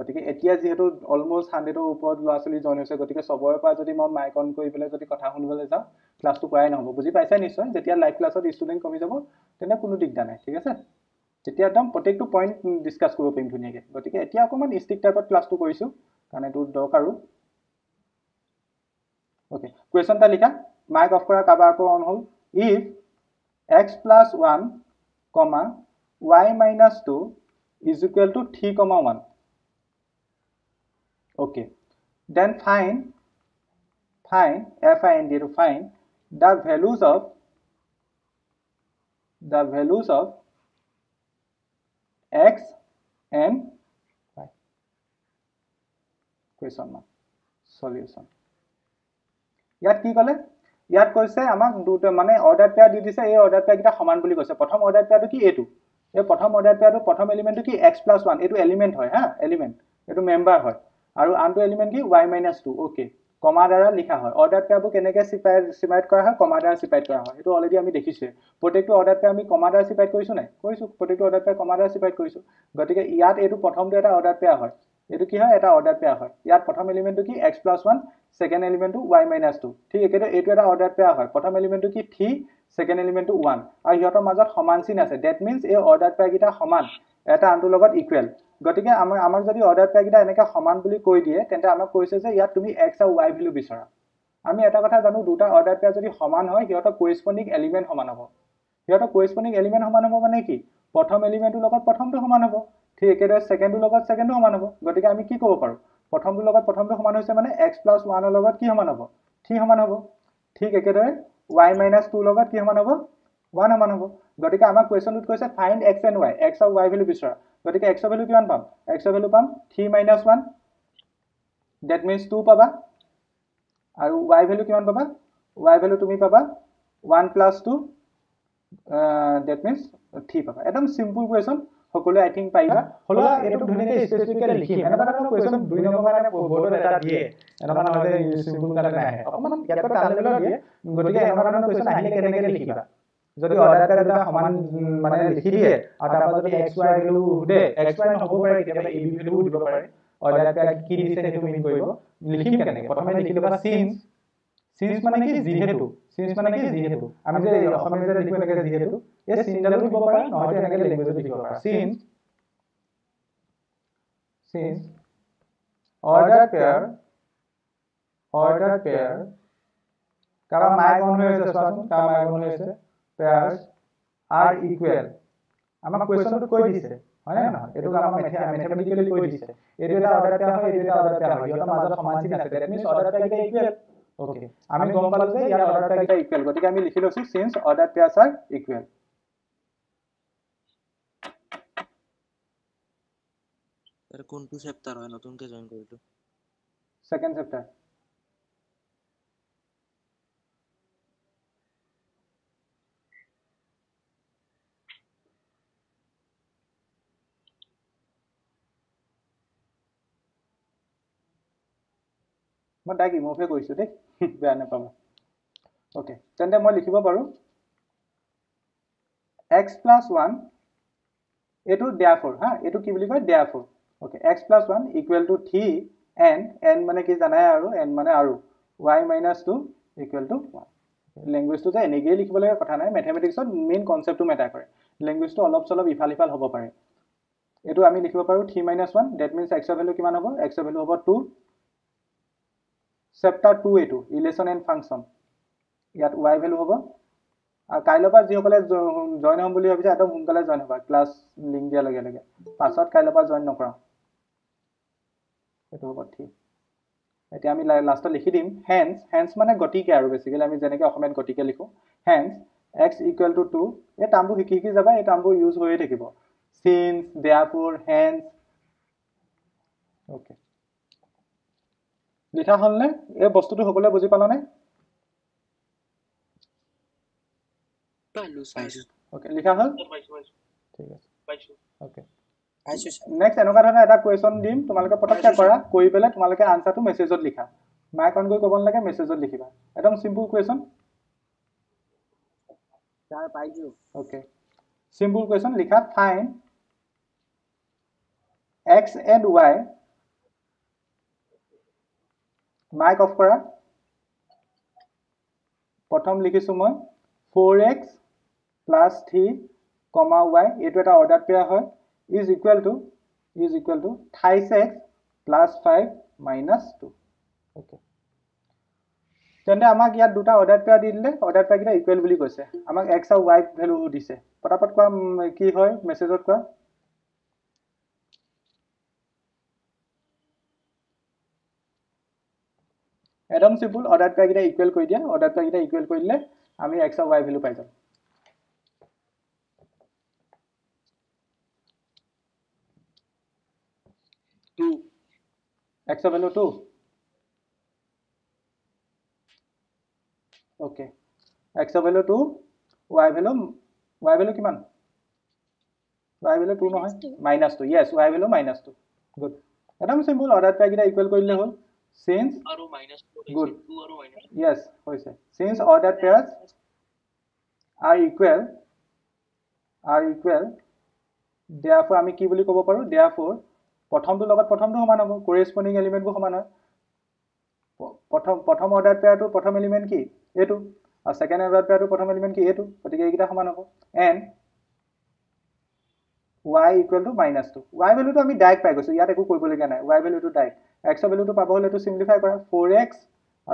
গতিকে এতিয়া যেহেতু অলমোস্ট 100 ৰ ওপৰত ল'ৰাছলি জয়েন হৈছে গতিকে সবৰে পৰা যদি মই মাইক অন কৰি পেলে যদি কথা শুনবলৈ যাওঁ ক্লাসটো পৰাই নহব বুজি পাইছা নিশ্চয় যেতিয়া লাইভ ক্লাসত স্টুডেন্ট কমি যাব তেনে কোনো দিগদাৰ নাই ঠিক আছে তেতিয়া একদম প্ৰত্যেকটো পয়েন্ট ডিসকাস কৰিব পাৰিম ধুনিয়াকে গতিকে এতিয়া অকমান স্টিক টাইপৰ ক্লাসটো কৰিছো কানে দুৰ দৰকাৰো ওকে কোৱেশ্চনটা লিখা মাইক অফ কৰা কাবা আকৌ অন হ'ল if x + 1, y - 2 = 3, 1 okay then find find to find the values of x and y question mark solution यात की কলে यात কৈছে আমাক দুটো মানে অর্ডার পেয়ার দি দিছে এই অর্ডার পেয়ার কিটা সমান বুলি কৈছে প্রথম অর্ডার পেয়ারটো কি a2 এই প্রথম অর্ডার পেয়ারটো প্রথম এলিমেন্টটো কি x + 1 এটো এলিমেন্ট হয় হ্যাঁ এলিমেন্ট এটো মেম্বার হয় আৰু আনটো এলিমেন্ট কি y - 2 ওকে কমা দ্বাৰা লিখা হয় অৰ্ডাৰ পেয়াৰটো কেনেকে সিপাইড কৰা হয় কমা দ্বাৰা সিপাইড কৰা হয় এটো অলৰেডি আমি দেখিছে প্ৰত্যেকটো অৰ্ডাৰ পেয়াৰ আমি কমা দ্বাৰা সিপাইড কৰিছো নাই কৈছো প্ৰত্যেকটো অৰ্ডাৰ পেয়াৰ কমা দ্বাৰা সিপাইড কৰিছো গতিকে ইয়াত এটো প্ৰথমটো এটা অৰ্ডাৰ পেয়াৰ হয় এটো কি হয় এটা অৰ্ডাৰ পেয়াৰ হয় ইয়াত প্ৰথম এলিমেন্টটো কি x + 1 সেকেন্ড এলিমেন্টটো y - 2 ঠিক একেটো এটো এটা অর্ডার পেয়াৰ হয় প্ৰথম এলিমেন্টটো কি 3 সেকেন্ড এলিমেন্টটো 1 আৰু ইয়াতৰ মাজত সমান চিন আছে দ্যাট মিন্স এই অৰ্ডাৰ পেয়াৰ কিটা সমান এটা আনটো লগত ইকুৱেল গতিকে আমাক যদি অৰ্ডাৰ পেয়াৰ কিটা এনেকা সমান বুলি কৈ দিয়ে তেন্তে আমাক কৈছে যে ইয়াত তুমি x আৰু y ভ্যালু বিচাৰা আমি এটা কথা জানো দুটা অৰ্ডাৰ পেয়াৰ যদি সমান হয় হিয়ত কোৰেসপন্ডিং এলিমেন্ট সমান হ'ব হিয়ত কোৰেসপন্ডিং এলিমেন্ট সমান হ'ব মানে কি প্ৰথম এলিমেন্টৰ লগত প্ৰথমটো সমান হ'ব ঠিক একেদৰে সেকেন্ডৰ লগত সেকেন্ডটো সমান হ'ব গতিকে আমি কি ক'ব পাৰো প্ৰথমটো লগত প্ৰথমটো সমান হৈছে মানে x + 1 ৰ লগত কি সমান হ'ব 3 সমান হ'ব ঠিক একেদৰে y - 2 লগত কি সমান হ'ব 1 সমান হ'ব গতিকে আমাক কোৱেশ্চনত কৈছে find x and y x আৰু y ভ্যালু বিচাৰা गति के एक्स वैल्यू कितना पाम 3 - 1 दैट मीन्स टू पाबा और वाई वैल्यू किमान पाबा वाई वैल्यू तुम पाबा 1 + 2 दैट मीन्स 3 पाबा एकदम सिम्पल क्वेश्चन সকলে আই থিং পাইবা হলো এটো ধুনিয়ে স্পেসিফিক্যালি লিখিম এনেবা এটা কোশ্চেন 2 নম্বর মানে বোর্ডত এটা দিয়ে এনেবা নহলে সিম্পল কাটা নাই অকমান ইয়াতো টালেবল দিয়ে গটিকে এনেবা নহলে কোশ্চেন আইলে কেনেকে লিখিবা যদি অর্ডার কাটা সমান মানে লিখি দিয়ে আর তারপর যদি x y ভ্যালু উঠে x y ন হবো পারে কিবা a b ভ্যালু দিব পারে অর্ডার কাটা কি দিছে সেটা মিন কইবো লিখিম কেনেকে প্রথমে লিখিবা সিন্স মানে কি যেহেতু সিন্স মানে কি যেহেতু আমি যে অসমীয়াতে লিখব লাগে যেহেতু এই সিনডালু লিখব পারা নহলে এনেকে ল্যাঙ্গুয়েজে লিখব পারা সিন্স অর্ডার পেয়ার কারণ মাইগন হয়েছে সচেতন কারণ মাইগন হয়েছে পেয়ারস আর ইকুয়াল আমার কোশ্চেনটো কই দিছে হয় না এটো আমার ম্যাথমেটিক্যালি কই দিছে এই দুটা অর্ডার পেয়ার হয় এই দুটা অর্ডার পেয়ার হয় এটা মাঝে সমান চিহ্ন আছে দ্যাট মিন্স অর্ডার পেয়ার কি ইকুয়াল ओके আমি গম পালো যে ইয়ার অর্ডার পেয়ার ইকুয়াল গতিকে আমি লিখি লছি since order pair are equal এর কোনটো চ্যাপ্টার হয় নতুন কে জয়েন করিলো সেকেন্ড চ্যাপ্টার मैं डाक इमोफे कह बेया नपा ओके तेंते मैं लिखिब पारो x + 1 एटू देयरफॉर हाँ एटू की बुली कय therefore okay x + 1 equal to 3 and and माने कि जानाय आरो एंड माने आरो y - 2 इक्वल टू 1 लैंग्वेज तो जे एनेगे लिखिब लगे कथा नाय मैथमेटिक्स मेन कॉन्सेप्ट मैटर करे लैंग्वेज तो अलप सलप इफाल होबो पारे एटू आमी लिखिब पारो 3 - 1 दैट मींस x वैल्यू किमान होबो x वैल्यू होबो 2 चैप्टर 2 एटू रिलेशन एंड फंक्शन यात वाई वैल्यू होबो आ काइलोपा जिहकले जॉइन हम बुली हबिसा एकदम हुंकाले जॉइन होबा क्लास लिंक दिया लगे लगे पासवर्ड काइलोपा जॉइन नकरा एटू होबो ठीक एति आमी लास्ट लिखि दिम हेंस माने गटिके आरो बेसिकली आमी जनेके अखमेट गटिके लिखो हेंस x = 2 ए टामबो हिकिकि जाबा ए टामबो यूज होए থাকিবो सिंस देयरफॉर हेंस ओके लिखा हल ने ए वस्तुটো হবলে বুঝি পালো নে পালো সাইজ ओके लिखा हल ठीक है পাইছো ओके আইছো नेक्स्ट এনকা ধৰণৰ এটা কোৱেশ্চন দিম তোমালকে পটককৈ কৰা কৰি পেলে তোমালকে আনসাৰটো মেছেজত লিখা মাই কোন গৈ কবন লাগে মেছেজত লিখিবা একদম সিম্পল কোৱেশ্চন চাই পাইছো ओके सिंपल क्वेश्चन लिखा find x and y mic off करा प्रथम लिखिसु मैं 4x + 3, y एटु एटा ऑर्डर पेयर है is equal to 23x + 5 - 2 okay तेंते आमाक यात दुटा ऑर्डर पेयर दिले ऑर्डर पेयर किटा इक्वल বুলি কৈছে आमाक x আৰু y ভ্যালু দিছে फटाफट কোৱা কি হয় মেছেজত কোৱা एकदम सिम्पल ऑर्डर पेयर किटा इक्वल कर दिया ऑर्डर पेयर किटा इक्वल कर दिले आमी x और y वैल्यू पाई जाम x value 2 okay x value 2 y value किमान y वैल्यू 2 নহয় -2 यस y वैल्यू -2 गुड एकदम सिम्पल ऑर्डर पेयर किटा इक्वल कर दिले हो Since और -2 good 2 और -2 yes होइसे since order pairs are equal therefore আমি কি বুলি কব পাৰো therefore প্ৰথমটো লগত প্ৰথমটো সমান হ'ব corresponding element বোৰ সমান হয় প্ৰথম order pair টো প্ৰথম element কি এটো আৰু second order pair টো প্ৰথম element কি এটো গতিকে এইটা সমান হ'ব and y equal to -2 y value to ami direct pai gosu yat eku koibo lega nai y value to direct x value to pabo hole to simplify kora 4x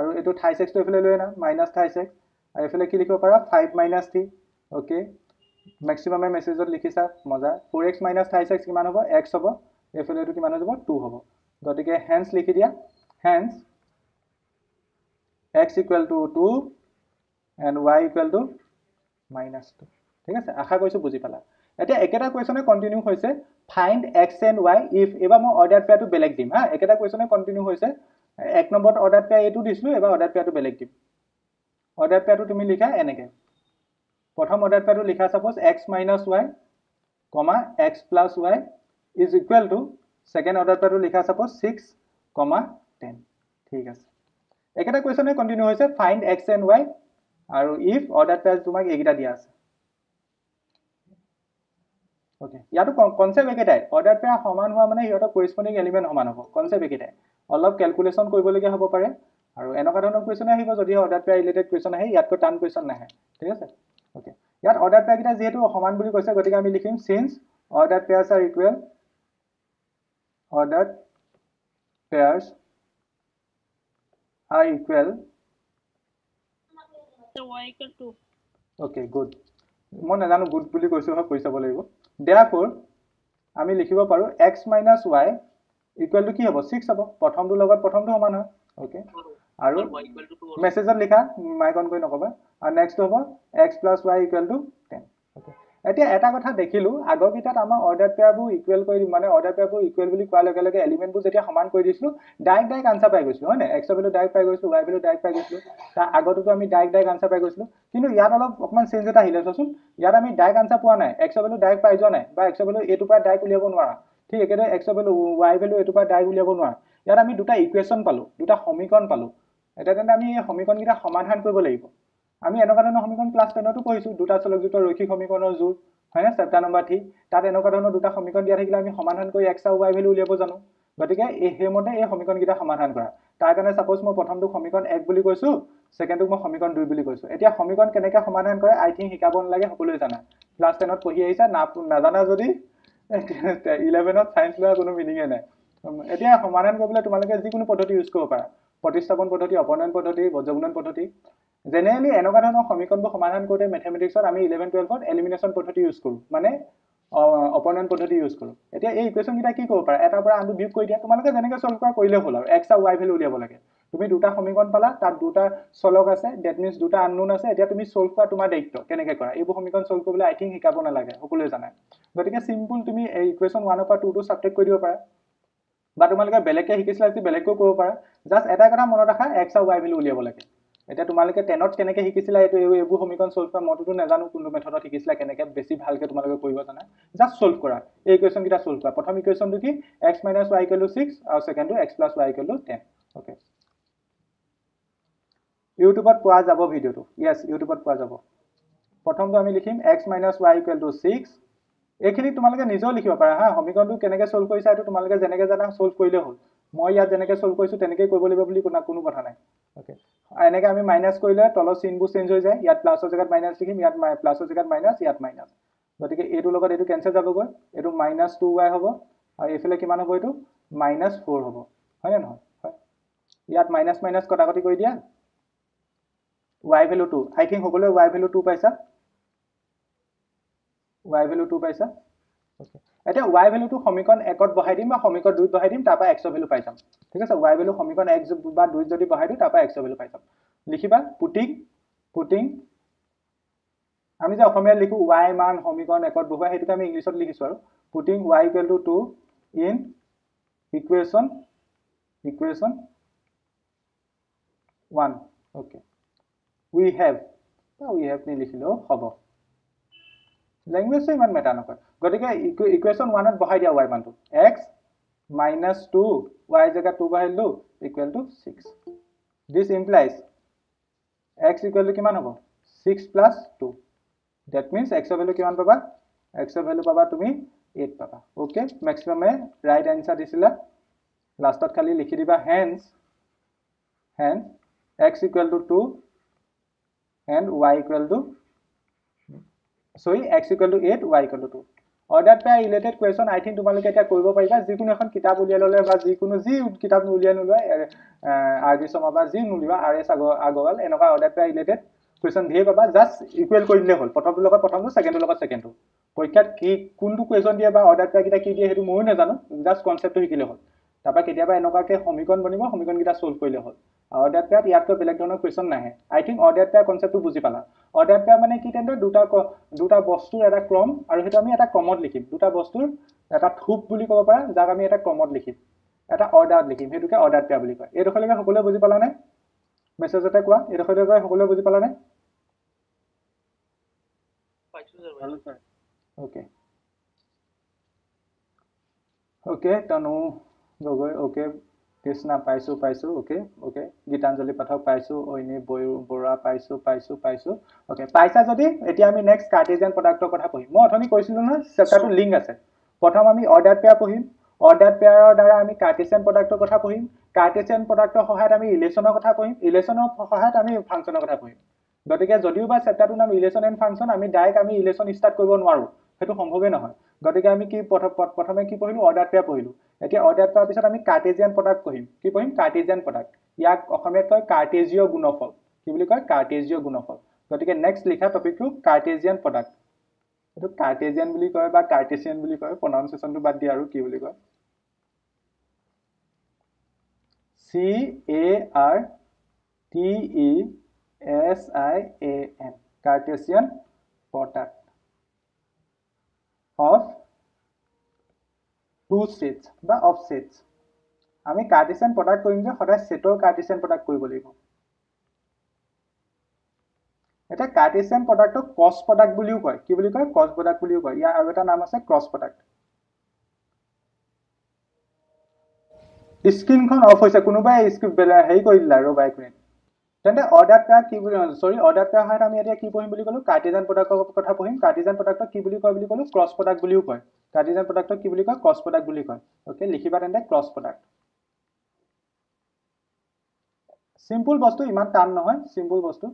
aru eto 36 to efele loi na -36 aru efele ki likho para 5 - 3 okay maximum message or likhisa moja 4x - 36 kiman hobo x hobo efele to kiman hobo 2 hobo gotike hence likhi dia hence x = 2 and y = -2 thik ase akha koisu buji pala এটা একটা কোয়েশ্চনে কন্টিনিউ হইছে find x and y if এবা মই অর্ডার পেয়ারটো বেলেগ দিম হ্যাঁ একটা কোয়েশ্চনে কন্টিনিউ হইছে एक नम्बर अर्डार पेयर ए दिल्ली अर्डार पेयर बेलेग दी अर्डार पेयर तुम लिखा एने प्रथम अर्डार पेयर लिखा suppose x minus Y comma x plus Y is equal to second order pair लिखा सपोज 6, 10 ठीक है एक क्वेश्चन कन्टिन्यू हो फाइंड एक्स एंड वाई और इफ अर्डार पेयर तुमक एक दिया ओके इतना कन्सेप्ट एक अर्डार पेयर समान हुआ मानने सिर करेस्पन्डिंग एलिमेंट समान हम कन्सेप्ट एक अलग कैलकुलेशन करबलगिया हम पे और एनका धरण क्वेश्चन आदि अर्डार पेयर रिलेटेड क्वेश्चन आए इतक टान क्वेश्चन ना ठीक है ओके इतना अर्डार पेयर जीत समान कैसे गति के लिखीम since order pairs are equal order pairs are equal okay good मैं नजान गुड बुली कई चाह लगे देयरफोर आम लिख पारो X minus Y equal to कि हम 6 हम प्रथम समान है ओके और मेसेज लिखा माइकन कोई नकबा और नेक्स्ट हम x plus Y equal to 10 okay एटा कथा देखिलु आगर किटात आम अर्डार पेयरबू इक्वल कर माने अर्डार पेयरबू इक्वल বুলি কোৱাৰ লগে লগে এলিমেন্টবু যেতিয়া সমান কৰি দিছিলো ডাইৰেক্ট ডাইৰেক্ট আনসাৰ পাই গৈছিলো হয় না এক্স ভ্যালু ডাইৰেক্ট পাই গৈছিলো ওয়াই ভ্যালু ডাইৰেক্ট পাই গৈছিলো তাৰ আগৰটো আমি ডাইৰেক্ট ডাইৰেক্ট আনসার পাই গৈছিলো কিন্তু ইয়াত অলপ অকমান চেঞ্জ এটা আহিলে চোন ইয়াত আমি ডাইৰেক্ট আনসাৰ পোৱা নাই এক্স ভ্যালু ডাইৰেক্ট পাই যোৱা নাই বা এক্স ভ্যালু এটো পৰা ডাইৰেক্ট উলিয়াব নোৱাৰা ঠিক একেদৰে এক্স ভ্যালু ওয়াই ভ্যালু এটো পৰা ডাইৰেক্ট উলিয়াব নোৱাৰা ইয়াত আমি দুটা ইকুৱেচন পালো দুটা সমীকৰণ পালো এটা তেন্তে আমি এই সমীকৰণ কিটা সমাধান কৰিব লাগিব আমি এনেকুৱা ধৰণৰ সমীকৰণ ক্লাছ 10তো কৈছো দুটা চলকযুক্ত ৰৈখিক সমীকৰণৰ যোগ है ना चैप्टर नम्बर 3 तक एनका धरण दो समीकरण दिया थी समाधान कर एक्स और वाई भैल्यू उलियाब जानो गति के मते यह समीकरणकटा समाधान करा तार सपोज मैं प्रथम समीकरण 1 बुली कैसो सेकेंडक मैं समीकरण 2 बुली कैसो एतिया समीकरण केनेके समाधान करे आई थिंक शिकाब नालागे सकलोवे जाना क्लास 10 पढ़ी आइसा नाजाना जदि 11 साइंस लोৱাৰ कोनो মিনিঙে নাই एतिया समाधान करबले तुमलोके जिकुनो पद्धति यूज करब पारा प्रतिस्थापन पद्धति अपनयन पद्धति बज्रगुणन पद्धति जेनेरली एनका धरण समीकरणबू समाधान करते मेथमेटिक्स आम 11-12 एलिमिनेशन पद्धति यूज करूँ माने अपनयन पद्धति यूज करूँ ए इक्वेशन क्या कि कब पारा एटार आन वियोग कर दिया तुम्हें जैसे सल्व कर करें हल और एक्स और वाई भैल्यू उलियाब लगे तुम दो समीकरण पाला तक दो चलक आसे डेट मीन्स दो आननोन आसे एतिया तुम सल्व कर तुम दायित्व केनेके करा एबो समीकरण सल्व करबले आई थिंक शिकाब नालागे सकलोवे जाना गतिके सिम्पल तुम इक्वेशन 1 परा 2 सबट्रैक्ट कर दिब पारा तुम्हारे बेलेगे शिकिसिला यदि बेलेगेओ करब पारा जस्ट एटा कथा मन रखा एक्स और वाई भैल्यू उलियाब लगे एटा तुम्हारे 10 के शिकिसिला समीकरण सल्व कर मैं तो नाजानो कोन मेथडत शिकिसिला के बेसि भालके तुम्हारे करिब जाना जस्ट सल्व करा ए इक्वेशन किटा सल्व करा प्रथम इक्वेशन तो कि x minus Y equal to 6 और सेकेंड तो x plus Y equal to 10 okay यूट्यूबत पा जा भिडिओ तो यस यूट्यूबत पा जा प्रथम तो आम लिखीम x minus Y equal to 6 एखिनि तुम्हारे निजेओ लिखिब पारा हाँ समीकरण के सल्व करिसा तुम्हारे जनेके जाना सल्व करिले हल मैं इतना जनेके सल्व करो कथा ना ओके एनेके आमी माइनास करिले तल सिनबू चेंज हो जाए इतना प्लसर जगह माइनास लिखीम इतना प्लसर जगह माइनास इतना माइनास गति के कैंसल जाबगो माइनास 2 वाई हम और ये कि हम यू -4 हम है ना इतना माइनास माइनास कटाकटी कर दिया वाई भैल्यू 2 आई थिंक सकलोवे वाई भैल्यू 2 पाइसा वाई भैल्यू 2 पाइसा ओके एटा वाई भैल्यू तो समीकरण 1 बहाई दिम समीकरण 2 बहाई दिम तापा एक्स भैल्यू पाई जाम ठीक है वाई भैल्यू समीकरण 1 बा 2 जदि बहाई दु तापा एक्स भैल्यू पाई जाम लिखिबा पुटिंग आमी जे अखमिया लिखु वाई मान समीकरण 1 बहाई हेतु आमी इंग्लिश में लिखिसु आरो putting Y equal to 2 in equation 1 okay we have नि लिखिलो हबो लैंगुएज से इमान मेटान गति के इक्वेशन 1 बहाई दिया वाई मान तो एक्स माइनस 2 वाई जगह 2 बहाई लो equal to 6 this implies x equal to किमान हम 6 प्लस 2 दैट मीन्स एक्सर वैल्यू किमान पाबा एक्सर वैल्यू पाबा तुम 8 पाबा ओके मैक्सिमाम राइट आंसर दिसिला लास्ट खाली लिखी दिबा hence x equal to 2 and Y equal to sorry x equal to 8 Y equal to 2 order pair related question I think तुम्हारे पारा जिको एन किताब उलिया जिको जी किताब उलिया नोलवा आर बी शर्मा जी नोलवा आर एस अग्रवाल एनका अर्डार पेयर रिलेटेड क्वेश्चन ढेर पाबा जस्ट इक्वल कर दिले हल प्रथम सेकेंडर सेकेंड परीक्षा कोनटो क्वेश्चन दिए अर्डार पेयर कि दिए मैं नाजानो जस्ट कन्सेप्ट शिकिले हल तापा केतियाबा एनकाके समीकरण बनिबो समीकरण किटा सल्व करिले हल अर्डार पेयर इयातको बेलेग धৰণৰ क्वेश्चन नाहे आई थिंक अर्डार पेयर कन्सेप्टটো बुझि पाला अर्डार पेयर माने कि তেন্তে দুটা বস্তুৰ এটা ক্ৰম আৰু হেতু আমি এটা ক্ৰমত লিখিম দুটা বস্তুৰ এটা থূপ বুলি ক'ব পাৰা যাক আমি এটা ক্রমত লিখিম এটা অর্ডার লিখিম হেতুকে অর্ডার টেবল কয় এই রকমে সকলে বুঝি পালা না মেসেজ এটা কোয়া এই রকমে সকলে বুঝি পালা না পাইছো স্যার ভালো sir okay okay Tanu Gogoi okay Krishna পাইছো পাইছো ওকে ওকে গীতাঞ্জলি পাঠক পাইছো ওইনি বড়া পাইছো পাইছো পাইছো ওকে পাইছা যদি এটি আমি নেক্সট কার্টেজিয়ান প্ৰোডাক্টৰ কথা পঢ়িম মই অথনি কৈছিলো না সেটাটো লিংক আছে প্ৰথম আমি অৰ্ডাৰ পেয়াৰ পঢ়িম ऑर्डर पेयर द्वारा आमी कार्टेशियन प्रोडक्टर कथा पढिम कार्टेशियन प्रोडक्टर सहायत आमी रिलेशनर कथा पढिम रिलेशनर सहायत आमी फंक्शनर कथा पढिम गटिके जदिबा सेक्टरটো नाम रिलेशन एन्ड फंक्शन आमी डायरेक्ट आमी रिलेशन स्टार्ट কৰিব নোৱাৰো হেতু সম্ভৱে নহয় গटिके आमी কি প্ৰথমে কি পঢ়িলো অৰ্ডাৰ পেয়াৰ পঢ়িলো এতিয়া অৰ্ডাৰ পেয়াৰ পিছত আমি कार्टेशियन प्रोडक्ट কহিম কি পঢ়িম कार्टेशियन प्रोडक्ट ইয়াক অসমীয়াত কয় कार्टेशियन গুণফল কি বুলি কয় कार्टेशियन গুণফল গटिके नेक्स्ट লিখা টপিকটো कार्टेशियन प्रोडक्ट এটো कार्टेशियन বুলি কয় বা कार्टेशियन বুলি কয় প্রনাউন্সিয়েশনটো বাদ দি আৰু কি বুলি কয় CARTESIAN Cartesian product of two sets বা অফ সেটস আমি कार्टेशियन प्रोडक्ट কৰিম যে সদায় সেটৰ कार्टेशियन प्रोडक्ट কৰিব লাগিব এটা कार्टेशियन प्रोडक्ट क्रॉस प्रोडक्ट বুলিও কয় কি বুলি কয় क्रॉस प्रोडक्ट বুলিও কয় ইয়াৰ আৰু এটা নাম আছে क्रॉस प्रोडक्ट স্ক্ৰিনখন অফ হৈছে কোনোবাই স্ক্ৰিপ্ট বেলা হেই কৰি দিলা ৰ বাই ক্ৰেন তেন্তে অৰ্ডাৰ পেয়াৰ কি বুলি সৰি অৰ্ডাৰ পেয়াৰ হয় আমি এতিয়া কি পঢ়িম বুলি ক'লো कार्टेशियन प्रोडक्टৰ কথা পঢ়িম कार्टेशियन प्रोडक्ट কি বুলি ক'লো क्रॉस प्रोडक्ट বুলিও কয় कार्टेशियन प्रोडक्ट কি বুলি কয় क्रॉस प्रोडक्ट বুলি কয় ওকে লিখিবা তেন্তে क्रॉस प्रोडक्ट সিম্পল বস্তু ইমান টান নহয় সিম্পল বস্তু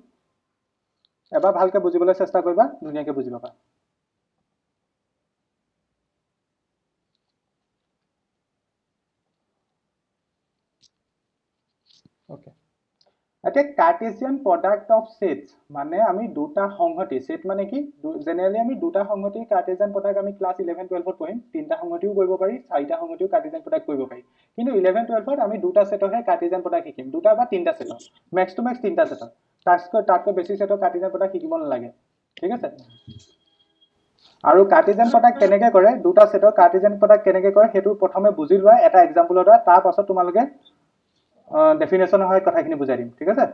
एबार भालके बुझिबोले चेष्टा करबा दुनियाके बुझिबा पा ओके एते कार्टेशियन प्रोडक्ट ऑफ सेट्स माने आमी दुटा संगति सेट माने कि जनरली आमी दुटा संगति कार्टेशियन प्रोडक्ट आमी क्लास 11 12 पढिम तीनटा संगतिও কৰিব পাৰি চাৰিটা সংগতিও कार्टेशियन प्रोडक्ट কৰিব পাৰি কিন্তু 11 12 আমি দুটা সেটহে कार्टेशियन प्रोडक्ट শিকিম দুটা বা তিনটা সেট ম্যাক্স টু ম্যাক্স তিনটা set task basic set Cartesian product शिकिब नालागे ठीक आछे आरो कार्टेशियन प्रोडक्ट केनेके करे दुटा सेट कार्टेशियन प्रोडक्ट केनेके करे हेतु प्रथमे बुझि लवा एटा एग्जांपल दरा ता पाछत तुमालगे डेफिनेशन होय कथाखिनि बुझाइ दिम ठीक आछे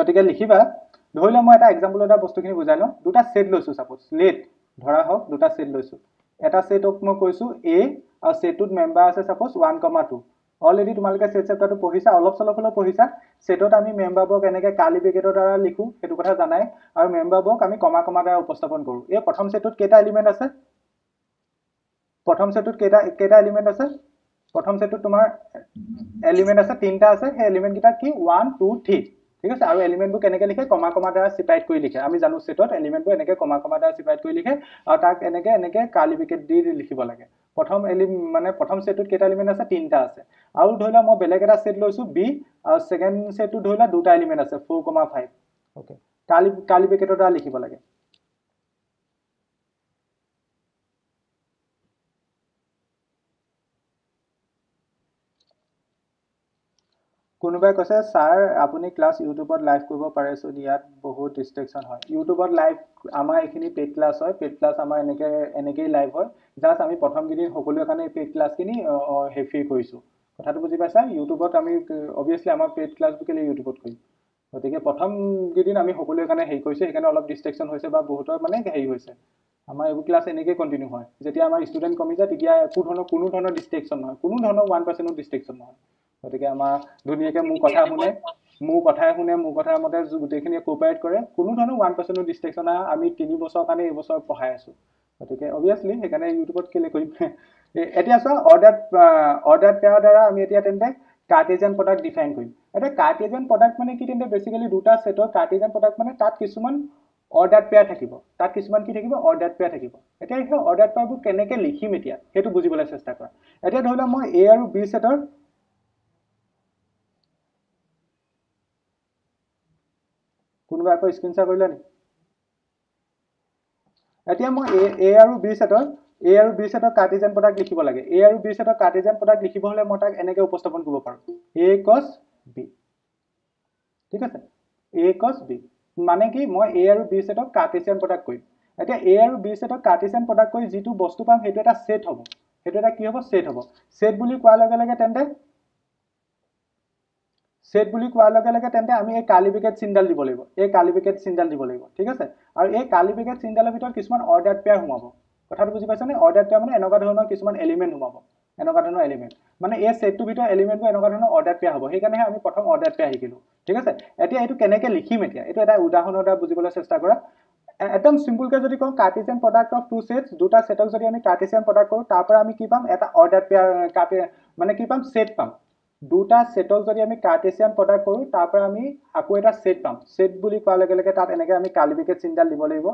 गटिके लिखिबा धइला म एटा एग्जांपल दरा वस्तुखिनि बुझाइ लम दुटा सेट लइसु सपोज लेट धरा हो दुटा सेट लइसु एटा सेटक म কৈसु ए और सेटुड मेम्बर আছে सपोज 1,2 ऑलरेडी তোমালকে সেট চ্যাপ্টারটো পঢ়িছা অলপ চলপল পঢ়িছা সেটত আমি মেম্বার বক এনেকে কালি ব্ৰেকেটৰ দ্বাৰা লিখো হেতু কথা জানাই আৰু মেম্বাৰ বক আমি কমা কমা দ্বাৰা উপস্থাপন কৰো এই প্ৰথম সেটত কেটা এলিমেন্ট আছে প্ৰথম সেটত তোমাৰ এলিমেন্ট আছে তিনটা আছে হে এলিমেন্ট কিটা কি 1 2 3 ঠিক আছে আৰু এলিমেন্ট বক এনেকে লিখে কমা কমা দ্বাৰা সেপাৰেট কৰি লিখে আমি জানো সেটত এলিমেন্ট বক এনেকে কমা কমা দ্বাৰা সেপাৰেট কৰি লিখে আৰু তাক এনেকে এনেকে কালি ব্ৰেকেট দি লিখিব লাগে प्रथम एलिमेंट माने प्रथम सेटुत केटा एलिमेंट আছে তিনটা আছে আৰু ধইলা মই বেলেগ এটা সেট লৈছো বি আৰু সেকেন্ড সেটু ধইলা দুটা এলিমেন্ট আছে 4,5 ओके কালি ব্ৰেকেটৰটা লিখিব লাগে কোনোবাই কৈছে স্যাৰ আপুনি ক্লাস ইউটিউবত লাইভ কৰিব পাৰে সো ইয়াত বহুত ডিস্ট্ৰাকশন হয় ইউটিউবত লাইভ আমাৰ এখিনি পেড ক্লাস হয় পেড ক্লাস আমাৰ এনেকে লাইভ হয় জাস্ট আমি প্ৰথম গিদিন সকলোৰ কাৰণে পেড ক্লাস কিনি হেফি কৰিছো কথাটো বুজি পাইছা ইউটিউবত আমি obviously আমাৰ পেড ক্লাস বুকলে ইউটিউবত কৰিম গতিকে প্ৰথম গিদিন আমি সকলোৰ কাৰণে হেই কৰিছো এখানে অলপ ডিস্ট্ৰাকশন হৈছে বা বহুত মানে হেই হৈছে আমাৰ এই ক্লাস এনেকে কন্টিনিউ হয় যেতিয়া আমাৰ স্টুডেন্ট কমি যায় তেতিয়া কোনো ধৰণৰ ডিস্ট্ৰাকশন নহয় কোনো ধৰণৰ 1% ডিস্ট্ৰাকশন নহয় গতিকে আমা দুনিয়াকে মু কথা মতে গুটেখিনি কোঅপাৰেট কৰে কোনো ধৰণৰ 1% ডিস্ট্ৰাকশন আমি 3 বছৰ কাৰণে এই বছৰ পঢ়াই আছো গতিকে obviously হেকানে ইউটিউবত কেলে কৰিম এতিয়া চোৱা অৰ্ডাৰ পেয়াৰ দ্বাৰা আমি এতিয়া তেন্তে কাৰ্টেজিয়ান প্ৰডাক্ট ডিফাইন কৰিম এটা কাৰ্টেজিয়ান প্ৰডাক্ট মানে কি তেন্তে বেসিক্যালি দুটা সেটৰ কাৰ্টেজিয়ান প্ৰডাক্ট মানে তাত কিছুমান অৰ্ডাৰ পেয়াৰ থাকিব অৰ্ডাৰ পেয়াৰ থাকিব এতিয়া এই অৰ্ডাৰ পেয়াৰবোৰ কেনেকে লিখিম এতিয়া হেতু বুজিবলৈ চেষ্টা কৰা এতিয়া ধৰিলা মই এ আৰু বি সেটৰ কোনবা আকৌ স্ক্ৰিনশা কৰিলা নি এতিয়া মই এ আৰু বি সেটৰ কাৰ্টেজিয়ান প্ৰডাক্ট লিখিব লাগে এ আৰু বি সেটৰ কাৰ্টেজিয়ান প্ৰডাক্ট লিখিব হলে মই তাক এনেকে উপস্থাপন কৰিব পাৰো a cos b ঠিক আছে a cos b মানে কি মই এ আৰু বি সেটৰ কাৰ্টেজিয়ান প্ৰডাক্ট কৰিম এতিয়া a আৰু b সেটৰ কাৰ্টেসিয়ান প্ৰোডাক্ট কৰি যেটো বস্তু পাম হেতু এটা সেট হ'ব, হেতু এটা কি হ'ব সেট হ'ব। সেট বুলি কোৱাৰ লগে লগে তেন্তে আমি এই কালিবিকেট সিনডাল দিব লাগিব, ঠিক আছে। আৰু এই কালিবিকেট সিনডালৰ ভিতৰত কিছুমান অৰ্ডাৰ পেয়াৰ হুমাব, কথাটো বুজি পাইছানে? অৰ্ডাৰ পেয়াৰ মানে এনেকুৱা ধৰণৰ কিছুমান এলিমেন্ট হুমাব, মানে এই সেটটোৰ ভিতৰত এলিমেন্ট এনেকুৱা ধৰণৰ অৰ্ডাৰ পেয়াৰ হ'ব। সেইকাৰণে আমি প্ৰথম অৰ্ডাৰ পেয়াৰ শিকিলো, ঠিক আছে। এতিয়া এইটো কেনেকৈ লিখিম, এতিয়া এইটো এটা উদাহৰণৰ দ্বাৰা বুজিবলৈ চেষ্টা কৰা। একদম সিম্পলকৈ যদি কওঁ Cartesian product of two sets, দুটা সেটক যদি আমি কাৰ্টেসিয়ান প্ৰডাক্ট কৰোঁ তাৰ পৰা আমি কি পাম এটা অৰ্ডাৰ পেয়াৰ, মানে কি পাম সেট পাম। দুটা সেটক যদি আমি কাৰ্টেসিয়ান প্ৰোডাক্ট কৰো তাৰ পৰা আমি আকো এটা সেট পাম। সেট বুলি কোৱাৰ লগে লগে তাত এনেকৈ আমি কালিবিকেট চিনডাল দিব লাগিব।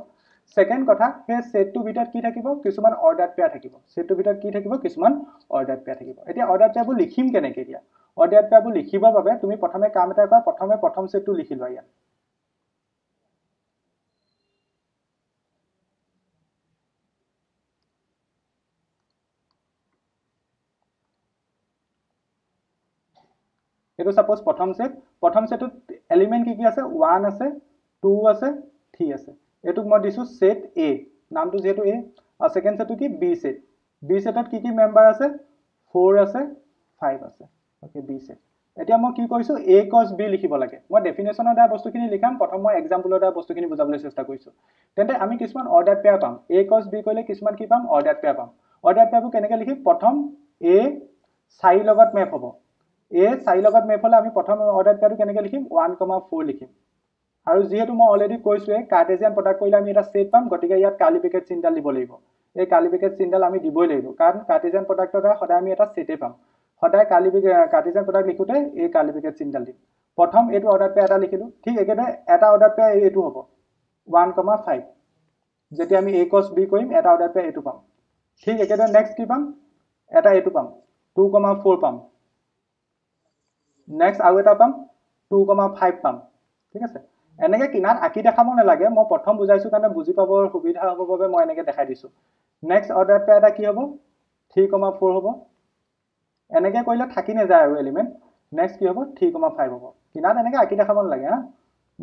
সেকেন্ড কথা, হে সেটটোৰ ভিতৰত কি থাকিব কিছুমান অৰ্ডাৰ পেয়াৰ থাকিব, এতিয়া অৰ্ডাৰ পেয়াৰবোৰ লিখিম কেনেকৈ? এতিয়া অৰ্ডাৰ পেয়াৰবোৰ লিখিব বাবে তুমি প্ৰথমে কাম এটা কৰা, প্ৰথম সেটটো লিখি লোৱা। ইয়াত एटो सपोज प्रथम सेट एलिमेंट की आसे 1 आसे 2 आसे 3 आसे, एटुक म दिसु सेट ए नाम तो जेतु ए। और सेकंड सेट की बी सेटत की मेंबर आसे 4 आसे 5 आसे, ओके बी सेट। एटा म की कइसु ए cos b लिखिब लागे। म डेफिनेशन दा वस्तुखिनि लिखाम, प्रथम म एग्जांपल दा वस्तुखिनि बुझाबले चेष्टा कइसु। तेंते आमी किछुमान ऑर्डर पेयर पाम, ए cos b कइले किछुमान की पाम ऑर्डर पेयर पाम। ऑर्डर पेयरबो केनेके लिखि प्रथम ए 4 লগত मैप हबो, ए 4 লগত মেপ হলে আমি প্রথম অর্ডার পেয়ারটো কেনেকে লিখিম 1,4 লিখিম। আৰু যেহেতু মই অলৰেডি কৈছোৱে কাৰ্টেসিয়ান প্ৰোডাক্ট কৰিলে আমি এটা সেট পাম, গতিকে ইয়াত কালিবিকেট সিনডাল দিব লাগিব। এই কালিবিকেট সিনডাল আমি দিবই লাগিব, কাৰণ কাৰ্টেসিয়ান প্ৰোডাক্টৰ দ্বাৰা সদায় আমি এটা সেটে পাম। সদায় কাৰ্টেসিয়ান প্ৰোডাক্ট লিখোতে এই কালিবিকেট সিনডাল দিম। প্ৰথম এটো অৰ্ডাৰ পেয়াৰ এটা লিখিলো, ঠিক একেদৰে এটা অৰ্ডাৰ পেয়াৰ এটো হ'ব 1,5, যেতিয়া আমি a cos b কৰিম এটা অৰ্ডাৰ পেয়াৰ এটো পাম। ঠিক একেদৰে নেক্সট কি পাম এটা এটো পাম 2,4 পাম, नेक्स्ट आउ एटा पाम 2,5 पाम, ठीक আছে। এনেকে কিনাত আকি দেখাব নালাগে, মই প্ৰথম বুজাইছো কাৰণে বুজি পাব সুবিধা হ'ব বাবে মই এনেকে দেখাই দিছো। নেক্সট অৰ্ডাৰ পে এটা কি হ'ব 3,4 হ'ব, এনেকে কইলে থাকি না যায় আৰু এলিমেন্ট। নেক্সট কি হ'ব 3,5 হ'ব, কিনাত এনেকে আকি দেখাব নালাগে,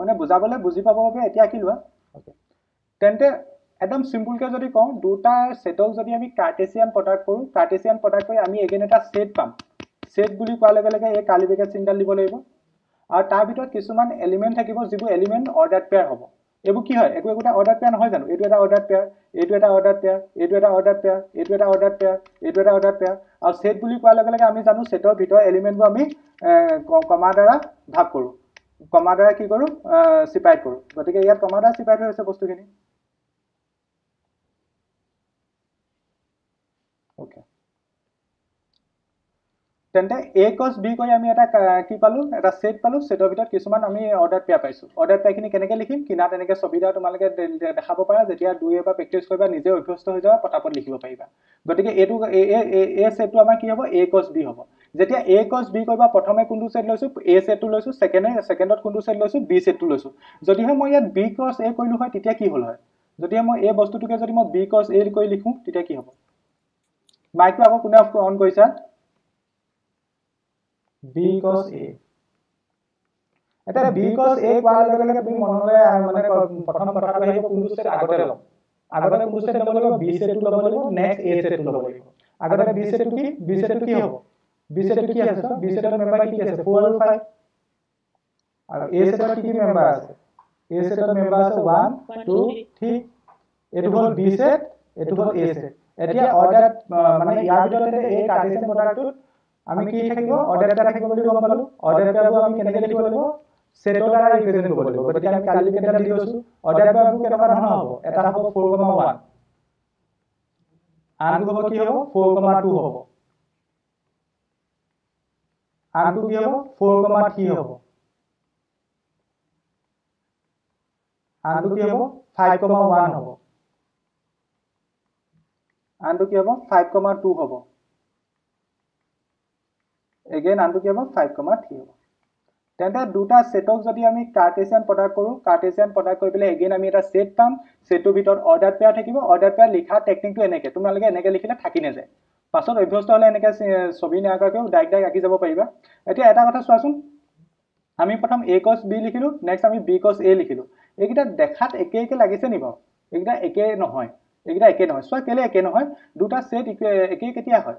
মানে বুজাবলে বুজি পাব বাবে এতিয়া কি লোৱা। ওকে, তেন্তে একদম সিম্পলকে যদি কওঁ দুটা সেটক যদি আমি কার্টেসিয়ান প্রোডাক্ট কৰোঁ, কাৰ্টেসিয়ান প্ৰোডাক্ট কৰি আমি এগেন এটা সেট পাম। सेट বুলি কোৱাৰ লগে লগে এই কালিবিকেট সিনডাল দিব লাগিব। আৰু তাৰ ভিতৰত কিছুমান এলিমেন্ট থাকিব, যিবোৰ এলিমেন্ট অৰ্ডাৰ পেয়াৰ হ'ব। এবোৰ কি হয়, একোটা অৰ্ডাৰ পেয়াৰ নহয় জানো? এইটো এটা অৰ্ডাৰ পেয়াৰ, এইটো এটা অৰ্ডাৰ পেয়াৰ। আৰু সেট বুলি কোৱাৰ লগে লগে আমি জানো সেটৰ ভিতৰৰ এলিমেন্টবোৰ আমি কমা দ্বাৰা ভাগ কৰোঁ, কমা দ্বাৰা কি কৰোঁ সিপাৰেট কৰোঁ। গতিকে ইয়াত কমা দ্বাৰা সিপাৰেট হৈছে বস্তুখিনি। ওকে, তেন্তে a cos b কই আমি এটা কি পালো এটা সেট পালো। সেটৰ ভিতৰত কিছুমান আমি অৰ্ডাৰ পেয়াৰ পাইছো। অৰ্ডাৰ পেয়াৰখিনি কেনেকৈ লিখিম, কিনাত এনেকৈ ছবিদা তোমালোকে দেখাব পাৰা, যেতিয়া দুই এবাৰ প্ৰেক্টিছ কৰিবা নিজে অভ্যস্ত হৈ যাবা, পটাপট লিখিব পাৰিবা। গতিকে এটো এ সেটটো আমাৰ কি হ'ব a cos b হ'ব। যেতিয়া a cos b কইবা প্ৰথমে কোনটো সেট লৈছো a সেটটো লৈছো, সেকেন্ডত কোনটো সেট লৈছো b সেটটো লৈছো। যদিহে মই ইয়াত b cos a কইলো হয় তেতিয়া কি হ'ল হয়? যদিহে মই এই বস্তুটোকে যদি মই b cos a কই লিখো তেতিয়া কি হ'ব? মাইকটো আকৌ কোনে অন কৰিছা? b cos a। এটা b cos a কোৱাৰ লগে লগে তুমি মনলৈ মানে প্ৰথম কথাটো আহিব কোনটো সেট আগতে কোনটো সেট ল'ব লাগিব, b সেটটো ল'ব লাগিব, নেক্সট a সেটটো ল'ব লাগিব। আগতে b সেটটো কি হ'ব, b সেটৰ মেম্বাৰ কি আছে 4 আৰু 5। আৰু a সেটৰ কি মেম্বাৰ আছে, a সেটৰ মেম্বাৰ আছে 1 2 3। এটো হ'ল b সেট, এটো হ'ল a সেট। এতিয়া অৰ্ডাৰ মানে ইয়াৰ ভিতৰত এই কাৰ্টেসিয়ান প্ৰডাক্টটো আমি কি থাকিব অৰ্ডাৰ পেয়াৰ থাকিব বুলি গম পালো। অৰ্ডাৰ পেয়াৰটো আমি কেনেকৈ লিখিব লাগিব, সেটৰ দ্বাৰা ৰিপ্ৰেজেন্ট কৰিব লাগিব। গতিকে আমি কালিবিকেট এটা দি লৈছো। অৰ্ডাৰ পেয়াৰটো কেনেকুৱা ধৰণৰ হ'ব, এটা হ'ব 4,1, আনটো হ'ব কি হ'ব 4,2 হ'ব, আনটো কি হ'ব 4,3 হ'ব, আনটো কি হ'ব 5,1 হ'ব, আনটো কি হ'ব 5,2 হ'ব, এগেইন আনটো কি হ'ব 5,3 হ'ব। তেন্তে দুটা সেটক যদি আমি কার্টেসিয়ান প্রোডাক্ট কৰোঁ, কাৰ্টেসিয়ান প্ৰোডাক্ট কৰি পেলে এগেইন আমি এটা সেট পাম। সেটৰ ভিতৰত অৰ্ডাৰ পেয়াৰ থাকিব। অৰ্ডাৰ পেয়াৰ লিখা টেকনিকটো এনেকৈ, তোমালোকে এনেকৈ লিখিলে থাকি নাযায়, পাছত অভ্যস্ত হ'লে এনেকৈ ছবি নাকাকৈ ডাইৰেক্ট আঁকি যাব পাৰিবা। এতিয়া এটা কথা চোৱাচোন, আমি প্ৰথম a cos b লিখিলোঁ, নেক্সট আমি b cos a লিখিলোঁ। এইকেইটা দেখাত একে একে লাগিছে নি বাৰু? এইটা একে নহয়, এইটা একে নহয়। সো কেলে একে নহয়? দুটা সেট একে কেতিয়া হয়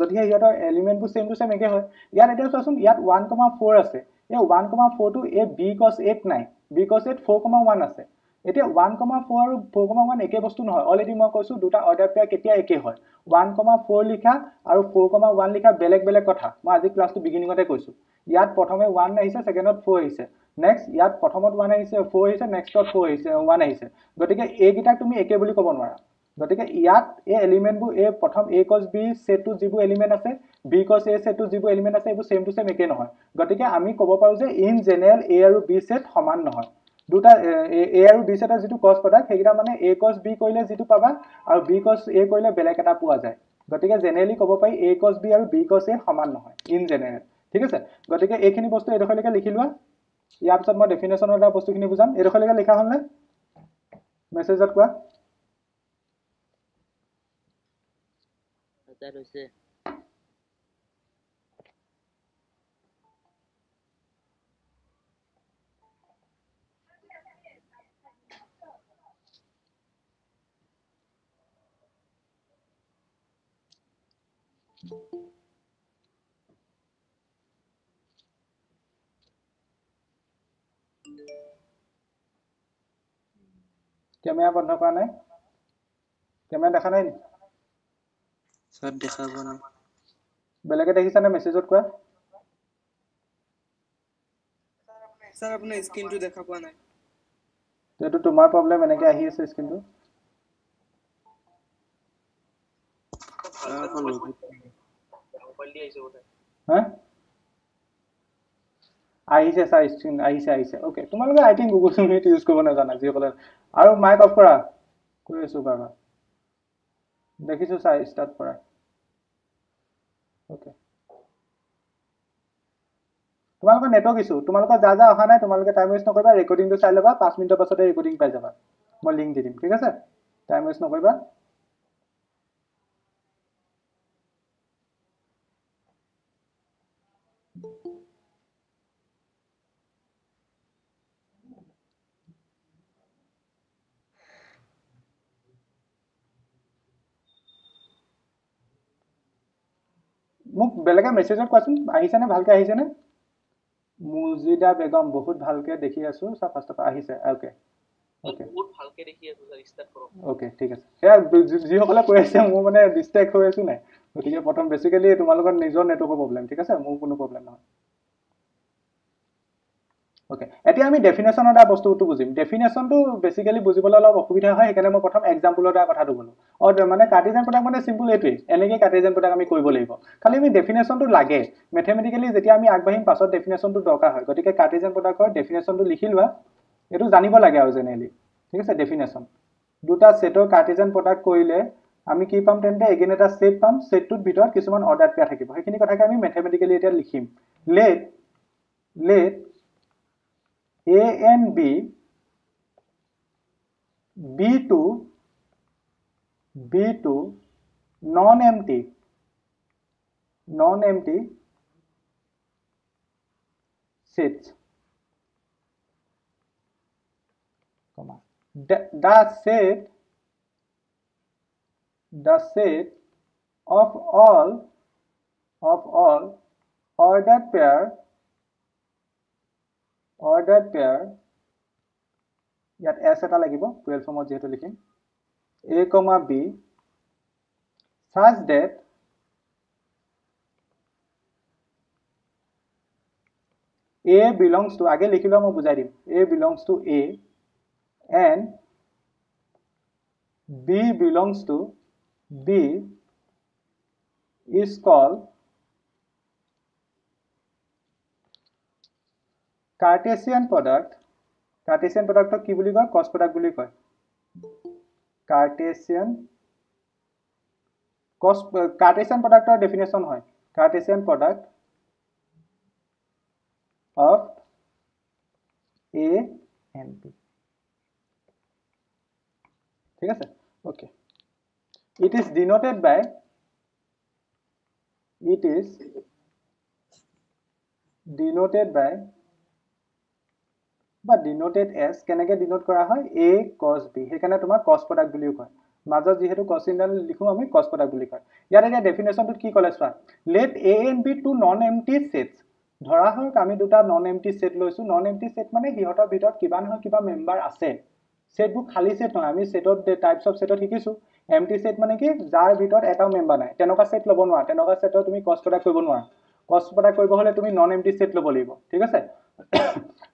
যদি ইয়াতৰ এলিমেন্টবোৰ সেম টু সেম একে হয়। ইয়াত এটা চাচোন, ইয়াত 1,4 আছে, এই 1,4 টু এ b cos 8 নাই, b cos 8 4,1 আছে। এটা 1,4 আৰু 4,1 একে বস্তু নহয়। অলৰেডি মই কৈছো দুটা অৰ্ডাৰ পেয়াৰ কেতিয়া একে হয়। 1,4 লিখা আৰু 4,1 লিখা বেলেগ বেলেগ কথা। মই আজি ক্লাসটো বিগিনিংতে কৈছো। ইয়াত প্ৰথমে 1 আহিছে, সেকেন্ডত 4 আহিছে। नेक्स्ट यात प्रथमत 1 आइसे 4 आइसे, नेक्स्टत 4 आइसे 1 आइसे। गटिके ए गिटा तुमी एके बोली कब नरा। गटिके यात ए एलिमेंट बु ए प्रथम a cos b सेट टू जिबु एलिमेंट आसे, b cos a सेट टू जिबु एलिमेंट आसे, एबु सेम टू सेम एके নহয়। गटिके आमी कब पाउ जे इन जनरल a আৰু b सेट समान নহয়। দুটা a আৰু b সেটৰ যেটো cos product হেগিটা মানে a cos b কইলে যেটো পাবা আৰু b cos a কইলে বেলেগ এটা পোৱা যায়। গটিকে জেনেৰেলি কব পাই a cos b আৰু b cos a সমান নহয় इन जनरल। ঠিক আছে। গটিকে এইখিনি বস্তু এডখলৈকে লিখিলুৱা। या आप सब मैं डेफिनेशन वाला वस्तु किनी बुझाम एरख लेगा लिखा हमने मैसेज अट कोआ बता लइसे कैमरा बंद होगा नहीं, कैमरा देखा नहीं सर, देखा बना बेले के देखिस ना मैसेज आउट कोआ सर अपने स्क्रीन तो देखा कोआ नहीं, तो तुम्हारा प्रॉब्लम है ना क्या आही है स्क्रीन तो मोबाइल आइसे होता है ह आइसे साइज स्क्रीन आइसे आइसे ओके। तुम्हाला लोग I think Google Meet use करबो ना जाना जे कलर आरो माइक ऑफ करा कइसो बाबा देखिसो साइज स्टार्ट करा ओके। तुम्हाला लोग नेटवर्क इशू तुम्हाला लोग जा जा आहा ना, तुम्हाला लोग टाइम वेस्ट न करबा, रिकॉर्डिंग तो चाइ लेबा, 5 मिनिट पाछते रिकॉर्डिंग पाइ जाबा, म लिंक दे दिम ठीक আছে। टाइम वेस्ट न करबा। मुख बेलेगे मेसेज क्वेश्चन आहिसे ने ভালকে आहिसे ने मुजिदा बेगम बहुत ভালকে দেখি আছো সব ফার্স্ট অফ आहिसे ओके ओके বহুত ভালকে দেখি আছো স্যার স্টার্ট করো ओके ঠিক আছে। হ্যাঁ যিসকলে কই আছে মু মানে ডিস্ট্রাক্ট হৈ আছো না, গতিকে প্রথম বেসিক্যালি তোমালোকৰ নিজৰ নেটৱৰ্কৰ প্ৰবলেম ঠিক আছে, মোৰ কোনো প্ৰবলেম নহয় ओके। এতিয়া আমি ডেফিনেচনৰ দা বস্তুটো বুজিম। ডেফিনেচনটো বেসিক্যালি বুজিবলৈ অলপ অসুবিধা হয়, সেইকাৰণে মই প্ৰথম এক্সাম্পলৰ দা কথাটো বলু। আৰু মানে কাৰ্টেজিয়ান প্ৰডাক্ট মানে সিম্পল এটোই, এনেকে কাৰ্টেজিয়ান প্ৰডাক্ট আমি কৰিব লাগিব। খালি আমি ডেফিনেচনটো লাগে ম্যাথমেটিক্যালি, যেতিয়া আমি আগবাঢ়িম পাছত ডেফিনেচনটো দৰকাৰ হয়। গতিকে কাৰ্টেজিয়ান প্ৰডাক্টৰ ডেফিনেচনটো লিখিলৱা, এটো জানিব লাগে আৰু জেনেৰেলি ঠিক আছে। ডেফিনেচন দুটা সেটৰ কাৰ্টেজিয়ান প্ৰডাক্ট কৰিলে আমি কি পাম? তেন্তে এগেন এটা সেট পাম, সেটটোৰ ভিতৰত কিছুমান অৰ্ডাৰ পেয়াৰ থাকিব। সেইখিনি কথাকে আমি ম্যাথমেটিক্যালি এটা লিখিম। Let let A and B, B2 non-empty sets, comma the set of all ordered pair यात s এটা লাগিব 12 ফর্মত যেটো লিখিম a, b such that a belongs to আগে লিখিলো মই বুজাই দিম a belongs to a and b belongs to b is called Cartesian product की बोली कय cos प्रोडक्ट बोली कय कार्टेशियन प्रोडक्ट डेफिनेशन है Cartesian product of A and B ठीक है okay. It is denoted by but denoted as can again denote kora hoy a cos b hekane tomar cos product bulu koy major jehetu cos inal likhu ami cos product bulu koy yare the definition to ki kole swa let a and b two non empty sets dhora hoy ami duta non empty set loisu non empty set mane hihotor bitor kiba na kiba member ase set bu khali set no ami setot the types of setot hikisu empty set mane ki jar bitor eta member nai tenoka set lobo noa tenoka setot tumi cos product koibo noa cos product koibo hole tumi non empty set lobo libo thik ase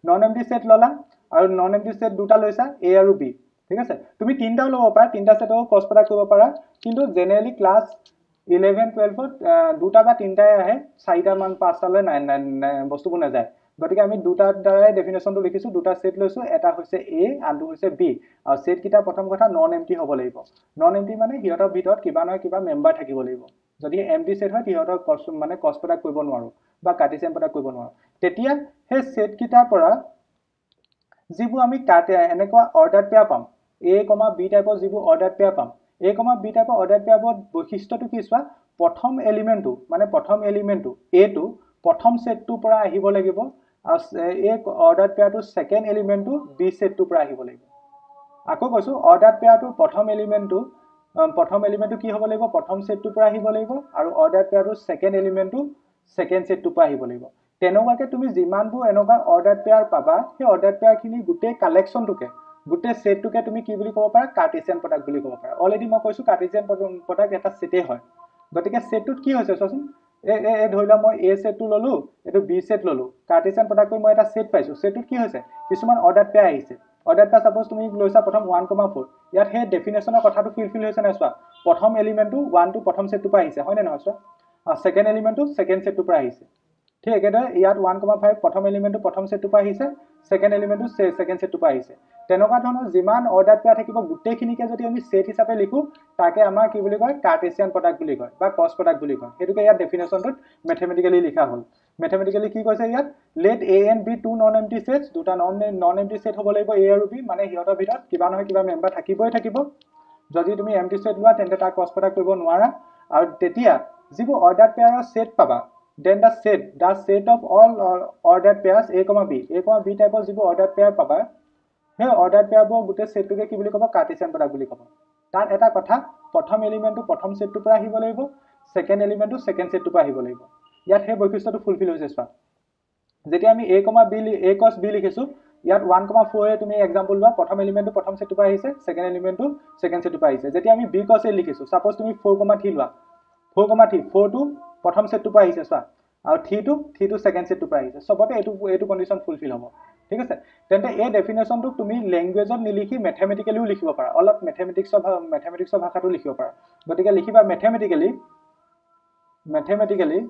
non empty set लला और नॉन एम्प्टी सेट दुटा लयसा ए और बी ठीक আছে তুমি তিনটাও লব পারা তিনটা সেটও কস প্রোডাক্ট লব পারা কিন্তু জেনারেলি ক্লাস 11 12 দুটা বা তিনটাই আহে সাইডা মান পাঁচটালে 9 বস্তুব না যায় গটিকে আমি দুটা দ্বারা ডেফিনিশনটো লিখিছো দুটা সেট লইছো এটা হইছে এ আর দু হইছে বি আর সেট কিটা প্রথম কথা নন এম্প্টি হব লাগিব নন এম্প্টি মানে হিহতৰ ভিতৰত কিবা নহয় কিবা মেম্বাৰ থাকিব লাগিব যদি এম্প্টি সেট হয় হিহতৰ কস মানে কস প্ৰোডাক্ট কৰিব নোৱাৰো বা কাৰ্টেসিয়ান প্ৰোডাক্ট কৰিব নোৱাৰো তেতিয়া हे सेट किटा परा जिबु आमी काटे एनेका ऑर्डर पे पाम ए कमा बी टाइपो जिबु ऑर्डर पे पाम a comma b typo order पे आबो वैशिष्ट्यটো কিসবা प्रथम एलिमेंटটো माने प्रथम एलिमेंटটো ए टू प्रथम सेटটো परा আহিব লাগিব আৰু ए ऑर्डर पेआটো सेकंड एलिमेंटটো बी सेटটো परा আহিব লাগিব আকৌ কৈছো ऑर्डर पेआটো प्रथम एलिमेंटটো কি হ'ব লাগিব प्रथम सेटটো परा আহিব লাগিব আৰু ऑर्डर पेआটো सेकंड एलिमेंटটো सेकंड सेटটো परा আহিব লাগিব तेनोवाके तुमी जिमानबु एनोका ऑर्डर पेयर पाबा हे ऑर्डर पेयर खिनि गुटे कलेक्शन टुके गुटे सेट टुके तुमी की बुली कब पारा कार्टेशियन प्रोडक्ट बुली कब पारा ऑलरेडी म कइसु कार्टेशियन प्रोडक्ट एटा सेटे होय गटिके सेट टु की होइसे सोसन ए ए धइला म ए सेट टु ललु एटु बी सेट ललु कार्टेशियन प्रोडक्ट को म एटा सेट पाइसु सेट टु की होइसे किसुमान ऑर्डर पेयर आइसे ऑर्डर पेयर सपोज तुमी लइसा प्रथम 1,4 यात हे डेफिनेशनर कथाटु फुलफिल होइसे नासवा प्रथम एलिमेंट टु 1 टु प्रथम सेट टु पा आइसे होय ने नसवा आ सेकंड एलिमेंट टु सेकंड सेट टु पा आइसे ठीक है इतना 1,5 प्रथम एलिमेंट प्रथम सेट पा सेकेंड एलिमेंट सेकेंड सेट पा तेनका धरण जिमान ऑर्डर पे थी गोटेखिनिके जो सेट हिसाब से लिखो ताके आमार कि बुली कय कार्टेशियन प्रोडक्ट बुली कय कस प्रोडक्ट बुली कय हेतुके इयार डेफिनेशनटत मैथमेटिकली लिखा हल मैथमेटिकली कि कैसे इतना let A and B two non empty sets दुटा नन एम्प्टी सेट हम लगे ए और बी माने हिहतर भितर किबा नहय किबा मेम्बार थाकिबय थाकिब जदि तुम एम्प्टी सेट लुआ तेंते ताक कस प्रोडक्ट करिब नोवारा आरु तेतिया जिबो ऑर्डर पेयर सेट पाबा then the set of all ordered pairs a comma b type of jibo ordered pair paba he ordered pair bo gute set to ke ki boli koba cartesian product boli koba tar eta kotha prothom element to prothom set to pura hibo lebo second element to second set to pura hibo lebo yat he boikishto to fulfill hoise swa jeti ami a cos b likhisu yat 1,4 e tumi example lua prothom element to prothom set to pura hise second element to second set to pura hise jeti ami b cos a likhisu suppose tumi 4,3 lua 4,3 4 to प्रथम सेट टु पा आइसे सा आउ थी टू सेकंड सेट टु पा आइसे सबटे एटु कंडीशन फुलफिल हबो ठीक আছে তেন্তে এই ডেফিনেশন টু তুমি ল্যাঙ্গুৱেজত নিলিখি ম্যাথমেটিক্যালি লিখিব পাৰা অলপ ম্যাথমেটিক্সৰ ভাষাটো লিখিব পাৰা গতিকে লিখিবা ম্যাথমেটিক্যালি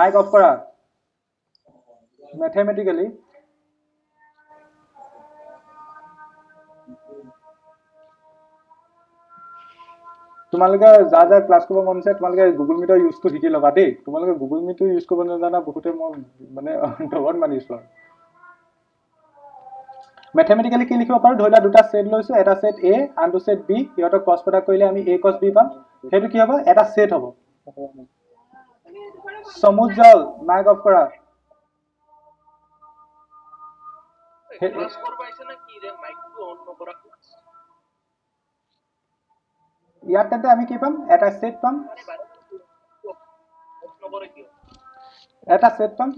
মাইক অফ কৰা তোমালোকে যা যা ক্লাস কৰিব মন আছে তোমালোকে গুগল মিট ইউজ কৰি শিকি লবা দে তোমালোকে গুগল মিট ইউজ কৰিব নাজানা বহুতে মানে ডবল মানিছ ম্যাথমেটিক্যালি কি লিখিব পাৰো ধইলা দুটা সেট লৈছো এটা সেট এ আৰু দুটা সেট বি ইহঁতৰ কস প্ৰডাক্ট কৰিলে আমি এ কস বি পাম হেতু কি হ'ব এটা সেট হ'ব সমুজ্জল মাইক অফ কৰা ক্লাস কৰবাইছ না কি ৰে মাইকটো অন নকৰা ইয়াতেতে আমি কি পাম এটা সেট পাম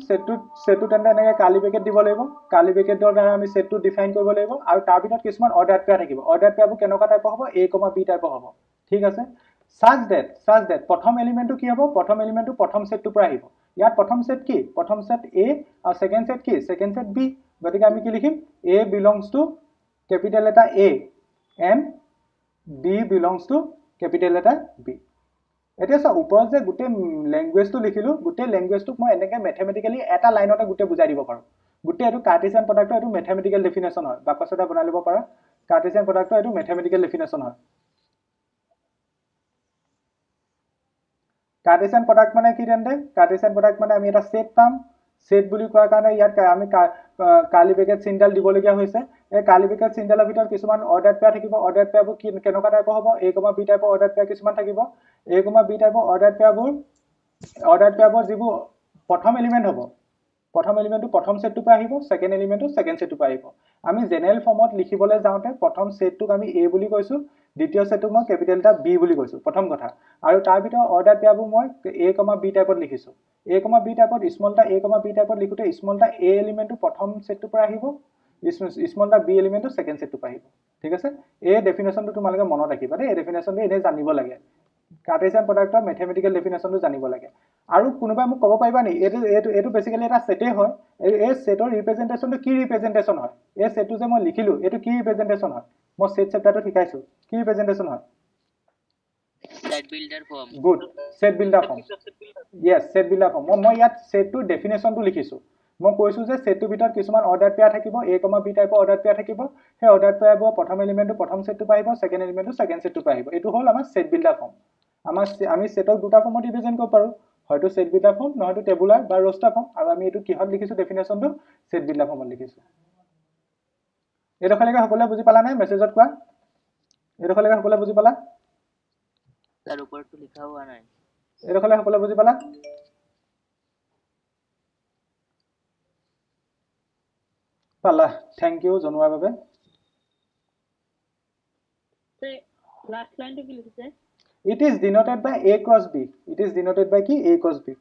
সেটটো তেনে এনেকে কালি পেকেট দিব লাগিব কালি পেকেটৰ দ্বাৰা আমি সেটটো ডিফাইন কৰিব লাগিব আৰু তাৰ ভিতৰত কিছুমান অৰ্ডাৰ পেয়াৰ থাকিব অৰ্ডাৰ পেয়াৰবোৰ কেনেকুৱা টাইপৰ হ'ব a, b টাইপৰ হ'ব ঠিক আছে such that প্ৰথম এলিমেন্টটো কি হ'ব প্ৰথম এলিমেন্টটো প্ৰথম সেটটো পৰা আহিব ইয়াত প্ৰথম সেট কি প্ৰথম সেট a আৰু সেকেন্ড সেট কি সেকেন্ড সেট b গতিকে আমি কি লিখিম a belongs to capital letter a and b belongs to capital letter b এটা সা উপর যে গুটে ল্যাঙ্গুৱেজ তো লিখিলো গুটে ল্যাঙ্গুৱেজ তো মই এনেকে ম্যাথমেটিক্যালি এটা লাইনতে গুটে বুজাই দিব পাৰো গুটে এটো কাৰ্টেসিয়ান প্ৰোডাক্ট এটো ম্যাথমেটিক্যাল ডেফিনিশন হয় বাকসটা বনাই লব পাৰা কার্টেসিয়ান প্রোডাক্ট এটো ম্যাথমেটিক্যাল ডেফিনিশন হয় কার্টেসিয়ান প্রোডাক্ট মানে কি তেন্তে কার্টেসিয়ান প্রোডাক্ট মানে আমি এটা সেট পাম সেট বুলি কোৱাৰ কাৰণে ইয়াত আমি কালি পেকেট সিন্ডাল দিব লগা হৈছে এই কালি পেকেট সিন্ডালৰ ভিতৰত কিছুমান অৰ্ডাৰ পেয়াৰ থাকিব অৰ্ডাৰ পেয়াৰবোৰ কেনেকুৱা টাইপৰ হ'ব a, b টাইপৰ অৰ্ডাৰ পেয়াৰ কিছুমান থাকিব a, b টাইপৰ অৰ্ডাৰ পেয়াৰবোৰ যিবোৰ প্ৰথম এলিমেন্ট হ'ব प्रथम एलिमेंट प्रथम सेट टू पे आहिबो सेकेंड एलिमेंट सेकेंड सेट टू पे आहिबो आमी जेनेरल फॉर्मत लिखिबले जाउते प्रथम सेट टुक आमी ए বুলি কৈছো द्वितीय सेट टुक म कैपिटल टा बी বুলি কৈছো प्रथम कथा आरो तार बितर ऑर्डर पियाबो म ए कमा बी टाइपत लिखिसो ए कमा बी टाइपत स्मॉल टा ए कमा बी टाइपत लिखुते स्मॉल टा ए एलिमेंट प्रथम सेट टु पे आहिबो स्मॉल टा बी एलिमेंट सेकेंड सेट टु पे आहिबो ठीक আছে ए डेफिनेशन टु तुमालगे मन राखिबा दे ए डेफिनेशन दे एने जानिबो लागे कार्टेशियन प्रोडक्ट मैथमेटिकल डेफिनेशन जानिबो लागे आरो कोनबा मु कब पाइबा नि एतु बेसिकली एटा सेटे होय ए सेटर रिप्रेजेंटेशन तो की रिप्रेजेंटेशन होय ए सेटु जे म लिखिलु एतु की रिप्रेजेंटेशन होय म सेट चैप्टर तो लिखाइसु की रिप्रेजेंटेशन होय set builder form good set builder form yes set builder form म यात सेट टु डेफिनेशन तो लिखिसु म কৈছো যে সেটৰ ভিতৰত কিছুমান অৰ্ডাৰ পেয়াৰ থাকিব a, b টাইপৰ অৰ্ডাৰ পেয়াৰ থাকিব হে অৰ্ডাৰ পেয়াৰব প্ৰথম এলিমেণ্টটো প্ৰথম সেটটো পাইব সেকেন্ড এলিমেণ্টটো সেকেন্ড সেটটো পাইব এটো হ'ল আমাৰ সেট বিল্ডাৰ ফৰ্ম আমাৰ আমি সেটক দুটা ফৰ্মত ডিভিজন কৰিব পাৰো হয়তো সেট বিল্ডাৰ ফৰ্ম নহয়তো টেবুলাৰ বা ৰ'ষ্টা ফৰ্ম আৰু আমি এটো কিহত লিখিছো ডেফিনেচনটো সেট বিল্ডাৰ ফৰ্মত লিখিছো এৰখলেকে সকলোৱে বুজি পালা নাই মেছেজত কোৱা এৰখলেকে সকলোৱে বুজি পালা তাৰ ওপৰটো লিখা হোৱা নাই এৰখলেকে সকলোৱে বুজি পালা पाला थैंक यू जनुवा बाबे से लास्ट लाइन तो की लिखिसे it is denoted by a cross b it is denoted by की a क्रॉस b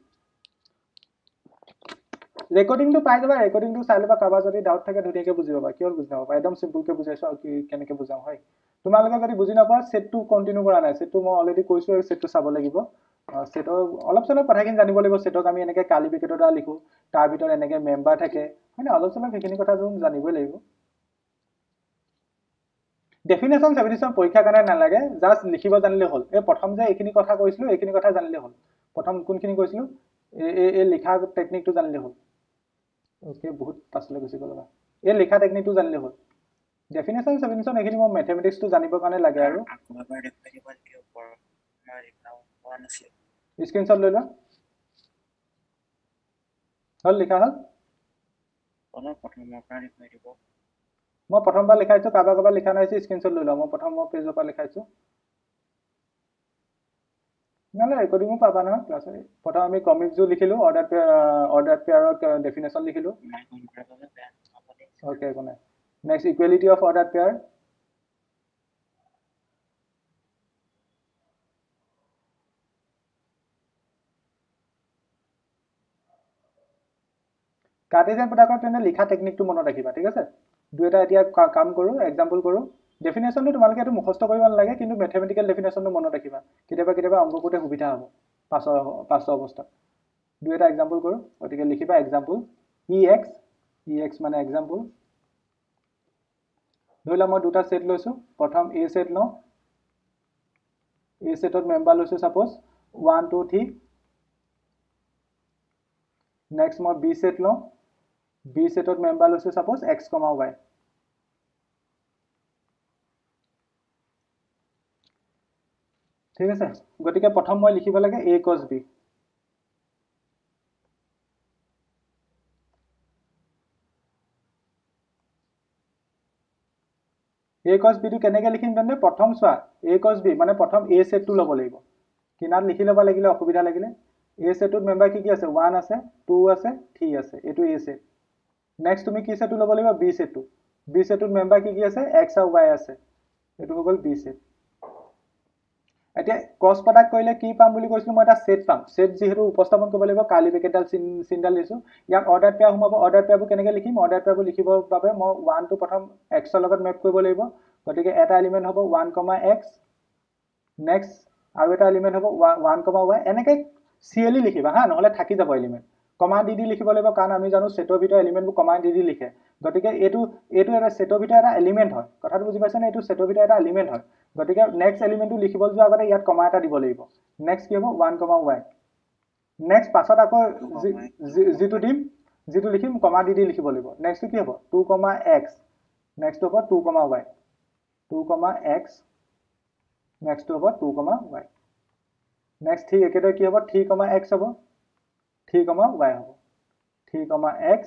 रेकॉर्डिंग तो पाइ दबा रेकॉर्डिंग तो साइलेबा काबा जदी डाउट থাকে ধুনিয়াকে বুঝিবা কিয়ল বুঝনা পাবা একদম সিম্পল কে বুঝাইছো কি কেনেকে বুঝাও হয় তোমালোকে যদি বুঝি না পা সেট টু কন্টিনিউ কৰা নাই সেট টু মই অলৰেডি কৈছো সেট টু চাব লাগিব সেটৰ অলপ চলপ কথাখিনি জানিব লাগিব সেটক আমি এনেকে কালি বিকেটৰ দা লিখো তাৰ ভিতৰ এনেকে মেম্বাৰ থাকে हैन অলপ চলপ এখিনি কথা জুম জানিবই লাগিব ডেফিনেশন সাবডিশন পৰীক্ষা কৰা না লাগে জাস্ট লিখিব জানিলে হল এই প্ৰথম যে এখিনি কথা কৈছিল এখিনি কথা জানিলে হল প্ৰথম কোনখিনি কৈছিল এই লিখা টেকনিকটো জানিলে হল ওকে বহুত পাছলে গুছি গলা এই লিখা টেকনিকটো জানিলে হল ডেফিনেশন সাবডিশন এখিনি মই ম্যাথমেটিক্স টু জানিব কাৰণে লাগে আৰু स्क्रीनशॉट ले लो हल लिखा हल ओना प्रथम अपना लिख दिबो म प्रथम बार लिखाइछु काबा लिखा नै छै स्क्रीनशॉट ले लो म प्रथम पेज पर लिखाइछु नाले रेकॉर्डिंग पाबा ना क्लास प्रथम हामी कमिक जो लिखिलु ऑर्डर पेयर डेफिनेशन लिखिलु ओके कोना next equality of order pair Cartesian product तेने लिखा टेक्निक तो मन राखिबा ठीक আছে দুটা এতিয়া কাম কৰো एग्जांपल কৰো ডেফিনেশন তো তোমালকে এটো মুখস্থ কৰিব নালাগে কিন্তু ম্যাথমেটিক্যাল ডেফিনেশন তো মন ৰাখিবা কিতাবা কিতাবা অংকতে সুবিধা হ'ব পাঁচ অৱস্থা দুটা एग्जांपल কৰো অতিকে লিখিবা एग्जांपल ex মানে एग्जांपल ধইলা মই দুটা সেট লৈছো প্ৰথম a সেট লও a সেটৰ মেম্বাৰ লৈছো सपोज 1 2 3 नेक्स्ट মই b সেট লও बी सेटर मेम्बर लैसे सपोज एक्स कमा वाई ठीक है गति के प्रथम मैं लिख लगे ए कस बी ए कस बी तो के लिखीम तेने प्रथम चुआ ए कस बी मानने प्रथम ए सेट तो लब लगे किनार लिखी लब लगे असुविधा लगिले ए सेट मेम्बर की वन आस टू आस थ्री आस ए सेट नेक्स्ट तुम कि सेट लब लगे बी सेट मेम्बर की एक्स और वाई आस हो गल बी सेट एटा क्रॉस प्रोडक्ट करिले कि पाम বুলি কৈছিল মই এটা সেট পাম সেট যেহেতু উপস্থাপন কৰিব লাগিব কালি বেকেডাল সিনডাল লৈছো ইয়াক অৰ্ডাৰ পেয়াৰ হোমাব অৰ্ডাৰ পেয়াৰব কেনেকৈ লিখিম অৰ্ডাৰ পেয়াৰব লিখিব বাবে মই 1 টু প্ৰথম x ৰ লগত মেপ কৰিব লাগিব গতিকে এটা এলিমেন্ট হ'ব 1, x নেক্সট আৰু এটা এলিমেন্ট হ'ব 1, y এনেকৈ সিএলি লিখিবা হা নহলে থাকি যাব এলিমেন্ট कमांड दी लिखिब लगे कारण आम जानू सेटर भर एलिमेंट कमांड दी लिखे गति के सेटर भर एलिमेंट है कथा बुझी पासी ना सेटर भर एलिमेंट है गति के नेक्स्ट एलिमेंट लिख जो आगते इतना कमा एट दी लगे नेक्स्ट कि हम 1, y नेक्स्ट पास जी लिखीम कमा दी लिख लगे नेक्स्ट कि हम 2, x नेक्स्ट हम 2, y 2, x नेक्स्ट हम 2, y नेक्स्ट ठीक एकदम कि हम 3, x हम 3, y हो 3, x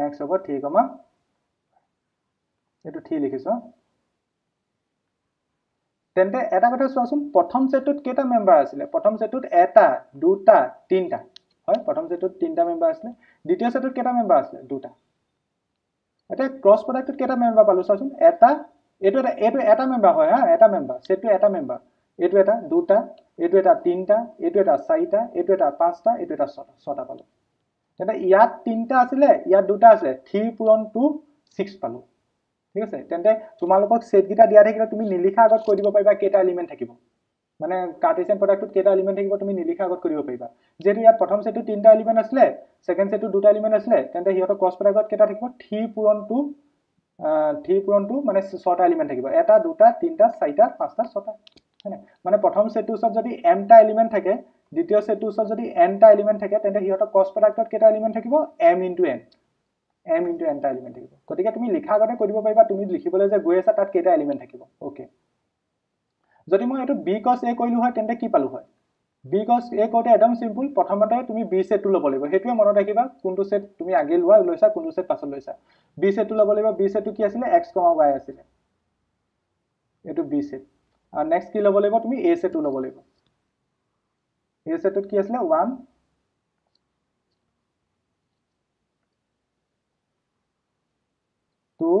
नेक्स्ट हो 3, ये 3 लिखिस तेंते एटा कथा चुआसुन प्रथम सेटत केटा मेम्बर आसिले प्रथम सेटत 1 2 3 হয় প্রথম সেটত তিনটা মেম্বার আসলে দ্বিতীয় সেটত কেটা মেম্বার আসলে দুটা এটা ক্রস প্রোডাক্টত কেটা মেম্বার পালো চাচুন এটা এটো এটা মেম্বার হয় হ্যাঁ এটা মেম্বার সেটটো এটা মেম্বার এটো এটা দুটা এটো এটা তিনটা এটো এটা চারটা এটো এটা পাঁচটা এটো এটা ছটা পালো এটা ইয়াত তিনটা আসলে ইয়াত দুটা আছে 3 পূৰণ 2 6 পালো ঠিক আছে তেন্তে তোমালোকক সেট গিটা দিয়া থাকিলে তুমি নিলিখা আগত কৈ দিব পাৰিবা কেটা এলিমেন্ট থাকিব माने कार्टेशियन प्रोडक्टत केटा एलिमेंट থাকিব তুমি নিলিখা আগত কৰিব পাৰিবা যেৰি ইয়াত প্ৰথম সেটটো তিনটা এলিমেন্ট আছিলে সেকেন্ড সেটটো দুটা এলিমেন্ট আছিলে তেন্তে হিটো ক্রস প্রোডাক্টত কেটা থাকিব 3 পূৰণ 2 মানে 6টা এলিমেন্ট থাকিব এটা দুটা তিনটা চাৰিটা পাঁচটা ছটা হয়নে মানে প্ৰথম সেটটো সব যদি m টা এলিমেন্ট থাকে দ্বিতীয় সেটটো সব যদি n টা এলিমেন্ট থাকে তেন্তে হিটো ক্রস প্রোডাক্টত কেটা এলিমেন্ট থাকিব m * n টা এলিমেন্ট থাকিব গতিকে তুমি লিখা আগতে কৰিব পাৰিবা তুমি লিখিবলৈ যে গৈ আছে তাত কেটা এলিমেন্ট থাকিব ওকে যদি মই এটো b cos a কইলু হয় তেন্তে কি পালু হয় b cos a কোতে একদম সিম্পল প্রথমতে তুমি b সেটটো লব লাগিব হেতু মন রাখিবা কোনটো সেট তুমি আগে লওয়া লইছা কোনটো সেট পাছত লইছা b সেটটো লব লাগিব b সেটটো কি আছিল x, y আছিল এটো b সেট আর নেক্সট কি লব লাগিব তুমি a সেটটো লব লাগিব a সেটত কি আছিল 1 2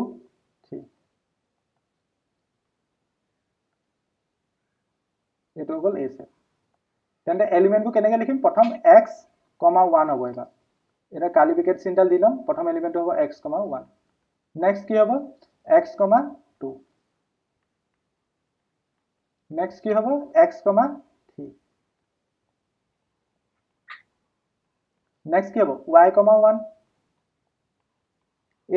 3 एटो होल ए सेट তেন্তে এলিমেন্ট কো কেনে লিখিম প্রথম x, 1 হবো এটা এটা কালি ব্রেকেট সিনটাল দিলাম প্রথম এলিমেন্ট হবো x, 1 নেক্সট কি হবো x, 2 নেক্সট কি হবো x, 3 নেক্সট কি হবো y, 1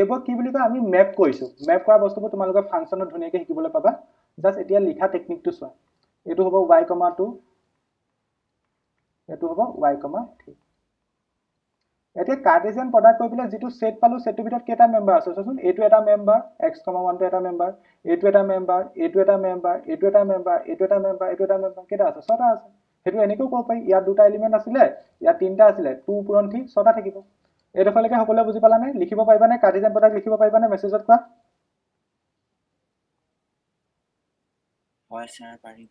এব কি বলি কই আমি ম্যাপ কইছো ম্যাপ কৰা বস্তুটো তোমালোকৰ ফাংচনৰ ধুনিয়াকে শিকিবলৈ পাবা জাস্ট এতিয়া লিখা টেকনিকটো চোৱা एटो होबो y, 2 एटो होबो y, 3 एते कार्टेशियन प्रोडक्ट কইবিলা যেটো সেট পালো সেটৰ ভিতৰত কেটা মেম্বাৰ আছে চাচোন এটো এটা মেম্বাৰ x, 1 টো এটা মেম্বাৰ এটো এটা মেম্বাৰ এটো এটা মেম্বাৰ এটো এটা মেম্বাৰ এটো এটা মেম্বাৰ এটো এটা মেম্বাৰ কেটা আছে ছটা আছে হেতু এনেকৈ কও পাই ইয়াৰ দুটা এলিমেন্ট আছিলে ইয়াৰ তিনটা আছিলে 2 পূৰণ 3 ছটা থাকিব এৰফালেকে সকলোৱে বুজি পালানে লিখিব পাৰিবানে कार्टेशियन प्रोडक्ट লিখিব পাৰিবানে মেছেজত কোৱা হয় স্যাৰ পাৰি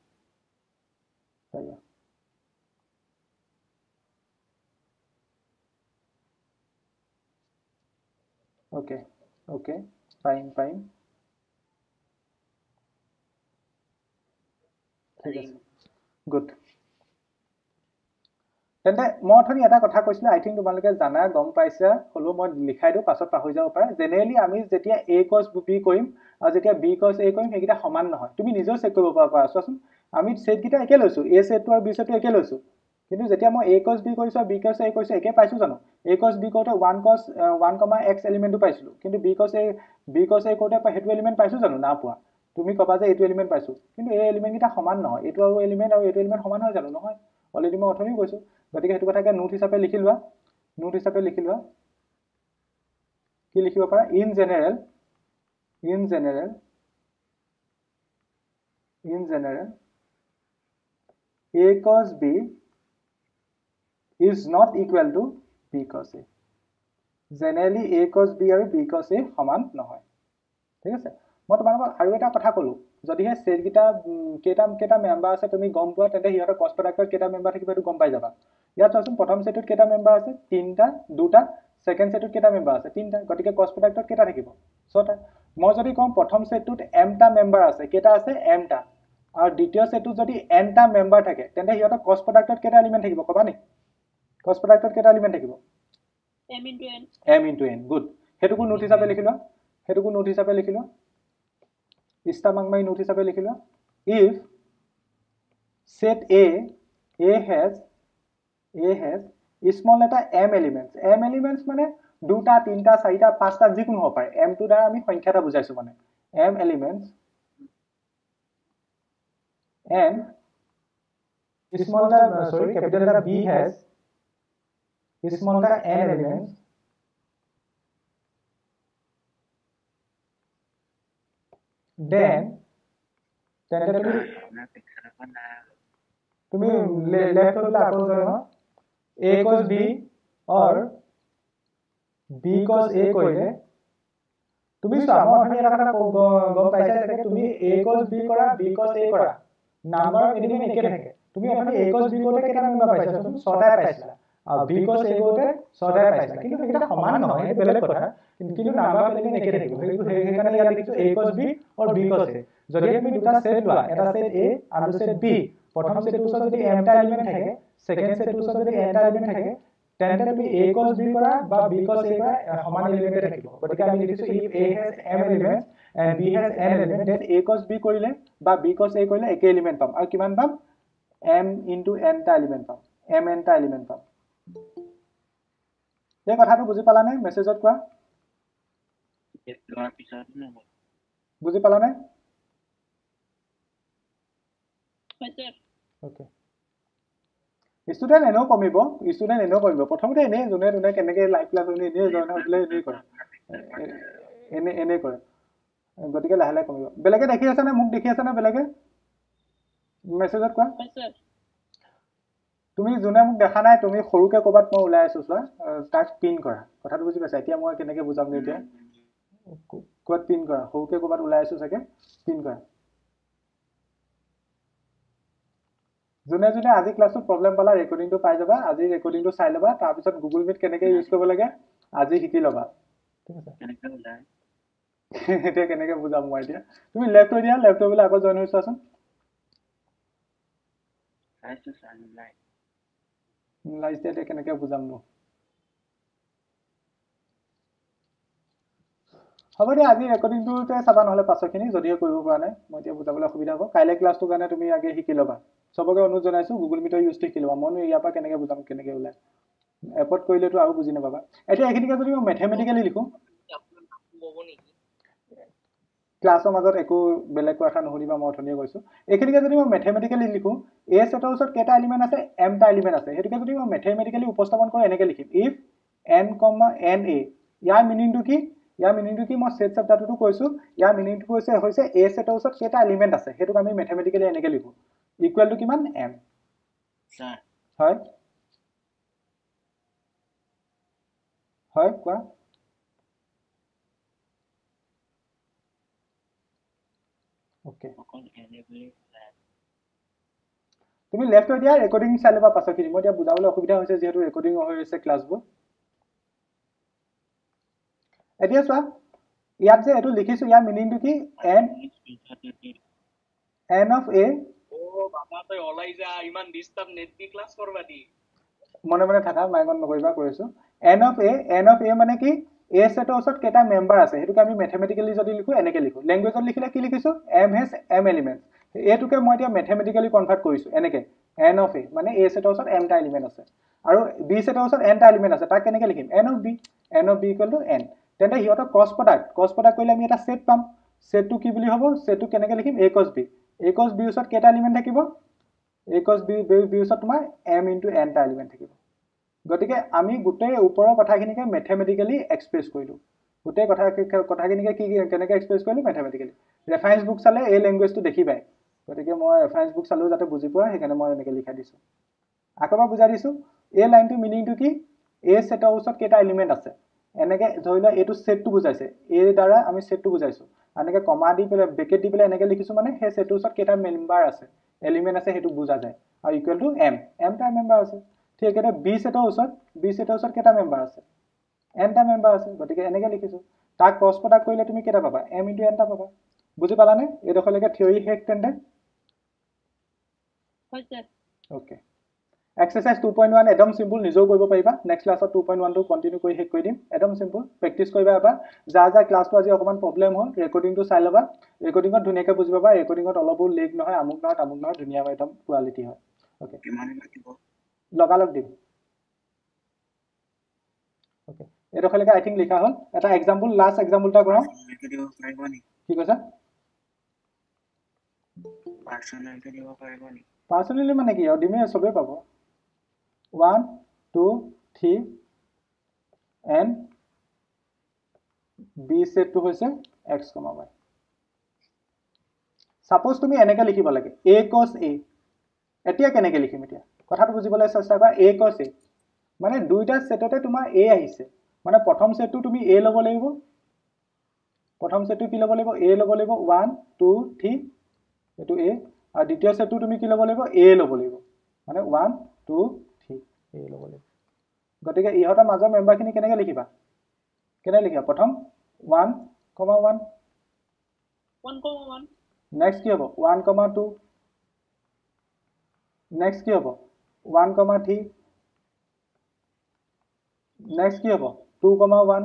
ओके ओके फाइन फाइन ठीक है गुड তেন্তে মই অথনি এটা কথা কৈছিলো আই থিং তোমালোকে জানা গম পাইছা হলো মই লিখাই দিও পাছত পাহৰি যাব পাৰে জেনেৰেলি আমি যেতিয়া a cos b কইম আৰু যেতিয়া b cos a কইম হেকিটা সমান নহয় তুমি নিজে চেক কৰিব পাবা আছাচোন আমি সেট গিটা একে লৈছো a সেটটো আৰু b সেটটো একে লৈছো কিন্তু যেতিয়া মই a cos b কৈছো b cos a কৈছো একে পাইছো জানো a cos b কোতে 1 cos 1, x এলিমেন্টটো পাইছিলো কিন্তু b cos a কোতে হেতু এলিমেন্ট পাইছো জানো না পোৱা তুমি কবা যে এটো এলিমেন্ট পাইছো কিন্তু এই এলিমেন্ট গিটা সমান নহয় এটো আৰু এলিমেন্ট আৰু এটো এলিমেন্ট সমান হয় জানো নহয় অলৰেডি মই অথনি কৈছো গতিকে হেতু কথাকে নোট হিচাপে লিখি লোৱা কি লিখিব পাৰা in general a cos b is not equal to b cos a generally a cos b আৰু b cos a সমান নহয় ঠিক আছে মই তোমালোকক আৰু এটা কথা কলো যদিহে সেট গিটা কেটা মেম্বাৰ আছে তুমি গম পোৱা তেন্তে হিটো ক্ৰস প্ৰোডাক্টৰ কেটা মেম্বাৰ থাকিব তুমি গম পাই যাবা ইয়াত চাচোন প্ৰথম সেটত কেটা মেম্বাৰ আছে তিনটা দুটা সেকেন্ড সেটত কেটা মেম্বাৰ আছে তিনটা গতিকে ক্ৰস প্ৰোডাক্টৰ কেটা থাকিব ছটা মই যদি কম প্ৰথম সেটত m টা মেম্বাৰ আছে কেটা আছে m টা আৰু দ্বিতীয় সেটত যদি n টা মেম্বাৰ থাকে তেন্তে হিটো ক্ৰস প্ৰোডাক্টৰ কেটা এলিমেন্ট থাকিব কবা নি ক্ৰস প্ৰোডাক্টৰ কেটা এলিমেন্ট থাকিব m * n গুড হেতুকো নোট হিচাপে লিখিলো if set a has small letter m elements মানে দুটা তিনটা চাৰিটা পাঁচটা যিকোন হ'ব পাৰে m টু দ্বাৰা আমি সংখ্যাটা বুজাইছো মানে m elements and small letter sorry capital letter b has small letter n elements then तुम्हें लेफ्ट को आपको करना a cos b और b cos a কইলে তুমি সামনে রাখা গম পাইছা থাকে তুমি a cos b কৰা b cos a কৰা নাম্বাৰৰ এলিমেন্ট একে থাকে তুমি অথনি a cos b কোতে কেটা নাম্বাৰ পাইছা তুমি 6টা পাইছা because a go that sorry paisa kintu ekta saman no ei bele kotha kintu number plane eke thakbo ei karone ya likhichu a cos b or b cos a jodi ami duta set lua eta set a aru set b prothom set usor jodi m ta element thake second set usor jodi n ta element thake tendere ami a cos b kora ba b cos a kora saman element thakbo kotika ami likhichu if a has m elements and b has n elements then a cos b korile ba b cos a korile ek element pam aru kiman pam m into n ta element pam m n ta element pam ये कथा तो बुझी पाला ने मेसेजत कोआ ये लोना पिसा ने बुझी पाला ने ओके स्टूडेंट एनो कमिबो प्रथमते एने जोने जोने केनेके लाइव क्लास होने ने जोने होले ने कर एने एने कर गतिके लाहला कमिबो बेलेगे देखि आसे ना मुख देखि आसे ना बेलेगे मेसेजत कोआ सर তুমি জুনে মোক দেখা নাই তুমি খৰুকে কবাত মই উলাই আছো চা টাক পিন কৰা কথাটো বুজি পাইছা এতিয়া মই কেনেকে বুজাম নে এতিয়া কবাত পিন কৰা খৰুকে কবাত উলাই আছো চাগে পিন কৰা জুনে জুনে আজি ক্লাছত প্ৰবলেম পালা ৰেকৰ্ডিংটো পাই যাবা আজি ৰেকৰ্ডিংটো চাই লবা তাৰ পিছত গুগল মিট কেনেকে ইউজ কৰিব লাগে আজি শিকি লবা ঠিক আছে কেনেকে উলাই এটা কেনেকে বুজাম মই এতিয়া তুমি লেপটপ দিয়া লেপটপলে আকৌ জয়েন হৈছাছন আইছো চাই নাই लाइस दे केनेके बुझामनो हबरे আজি রেকর্ডিং দুতে সাবান হলে পাছখিনি যদিও কইব পৰা নাই মই এতিয়া বুজাবলে সুবিধা হ'ব কাইলে ক্লাসটো গানে তুমি আগে শিকি লবা সবকে অনুৰোধ জনাইছো গুগল মিটৰ ইউজ শিকি লবা মনু ইয়াপা কেনেকে বুজাম কেনেকে ওলাই এপৰ্ট কৰিলেতো আৰু বুজি না বাবা এতিয়া এখিনিকে যদি মই ম্যাথমেটিক্যালি লিখো ক্লাসৰ মাজত একো বেলেগ কথা নহলিবা মই অথনিয়ে কৈছো এখিনিকে যদি মই ম্যাথমেটিক্যালি লিখো a সেটৰ ওচৰত কেটা এলিমেন্ট আছে m টা এলিমেন্ট আছে হেতুকে যদি মই ম্যাথমেটিক্যালি উপস্থাপন কৰে এনেকে লিখিম if n, na ইয়াৰ মিনিংটো কি মই সেট শব্দটো কৈছো ইয়াৰ মিনিংটো হৈছে a সেটৰ ওচৰত কেটা এলিমেন্ট আছে হেতুক আমি ম্যাথমেটিক্যালি এনেকে লিখো ইকুয়াল টু কিমান m স্যার হয় হয় কোৱা ओके তুমি লেফট দিয়া ৰেকৰ্ডিং চালবা পাছকি মই দিয়া বুজাবলে অসুবিধা হৈছে যেহেতু ৰেকৰ্ডিং হৈছে ক্লাসবো এতিয়া চা ইয়াত যে এটো লিখিছো ইয়াৰ মিনিংটো কি n অফ a ও বাবা তই ওলাই যা ইমান ডিসটার্ব নেট দি ক্লাস কৰবা দি মনে মনে থাকা মাইগন নকৰিবা কৈছো n অফ a মানে কি a set ওছত কেটা মেম্বাৰ আছে হেতুকে আমি ম্যাথমেটিক্যালি যদি লিখো এনেকে লিখো ল্যাঙ্গুৱেজত লিখিলে কি লিখিছো m has m এলিমেন্টস এটুকে মই এতিয়া ম্যাথমেটিক্যালি কনভার্ট কৰিছো এনেকে n অফ a মানে a set ওছত m টা এলিমেন্ট আছে আৰু b set ওছত n টা এলিমেন্ট আছে তাক কেনেকে লিখিম n অফ b = n তেন্তে হিওটা ক্রস প্রোডাক্ট কইলে আমি এটা সেট পাম সেটটো কি বুলি হ'ব সেটটো কেনেকে লিখিম a cos b ওছত কেটা এলিমেন্ট থাকিব a cos b ওছত তোমাৰ m * n টা এলিমেন্ট থাকিব গতিকে আমি গুটে উপৰৰ কথাখিনিকে ম্যাথমেটিক্যালি এক্সপ্ৰেছ কৰিলো গুটে কথাখিনিকে কি কেনেকে এক্সপ্ৰেছ কৰিলো ম্যাথমেটিক্যালি ৰেফাৰেন্স বুক চালে এই ল্যাঙ্গুৱেজটো দেখি পায় গতিকে মই ৰেফাৰেন্স বুক চালো যাতে বুজি পোৱা হেকানে মই এনেকে লিখা দিছো আকবা বুজা দিছো এই লাইনটো মিনিংটো কি এ সেটৰ ওচৰত কেটা এলিমেন্ট আছে এনেকে ধৰিলে এটো সেটটো বুজাইছে এ দ্বাৰা আমি সেটটো বুজাইছো এনেকে কমা দি পেলে ব্ৰেকেট দি পেলে এনেকে লিখিছো মানে হে সেটৰ ওচৰত কেটা মেম্বাৰ আছে এলিমেন্ট আছে হেটো বুজা যায় আৰু ইকুয়াল টু m m টা মেম্বাৰ আছে ठीक है बी सेट ओसर केटा मेम्बर आछे n टा मेम्बर आछे गटिके एनेके लिखिसो ताक क्रॉस प्रॉडक्ट करिले तुमी केटा पाबा m * n टा पाबा बुझि पाला ने ए दखलेके थ्योरी हेक टेंडे होय सर ओके एक्सरसाइज 2.1 एकदम सिंपल निजो कइबो पाइबा नेक्स्ट क्लास 2.1 तो कंटिन्यू कइ हेक कइ दिम एकदम सिंपल प्रैक्टिस कइबा एबा जा जा क्लास तो आज अकमान प्रॉब्लम होल रेकॉर्डिंग तो साइ लबा रेकॉर्डिंग को धुनियाके बुझि पाबा रेकॉर्डिंग को अलबो लेग न होय आमुक न धुनिया एकदम क्वालिटी होय ओके माने लागिबो लगालग दिम ओके ए रखलेका आई थिंक लिखा हल एटा एग्जांपल लास्ट एग्जांपल ता कराम ठीक আছে পার্সোনাল তে দিব পারবনি পার্সোনালি মানে কি অডিমে সবে পাবো 1 2 3 এন্ড b সেট টু হইছে x, y सपोज তুমি এনেকা লিখিবা লাগে a cos a এতিয়া কেনেকে লিখিম এতিয়া কথাটো বুজিবলৈ চেষ্টা কৰা a cos a মানে দুইটা সেটতে তোমাৰ a আহিছে মানে প্ৰথম সেটটো তুমি a লব লাগিব প্ৰথম সেটটো কি লব লাগিব a লব লাগিব 1 2 3 এটো a আৰু দ্বিতীয় সেটটো তুমি কি লব লাগিব a লব লাগিব মানে 1 2 3 a লব লাগিব गतिके इहতৰ মাজৰ মেম্বাৰখিনি কেনেকৈ লিখিবা প্ৰথম 1,1 1,1 नेक्स्ट কি হ'ব 1,2 नेक्स्ट কি হ'ব 1,3 नेक्स्ट কি হ'ব 2,1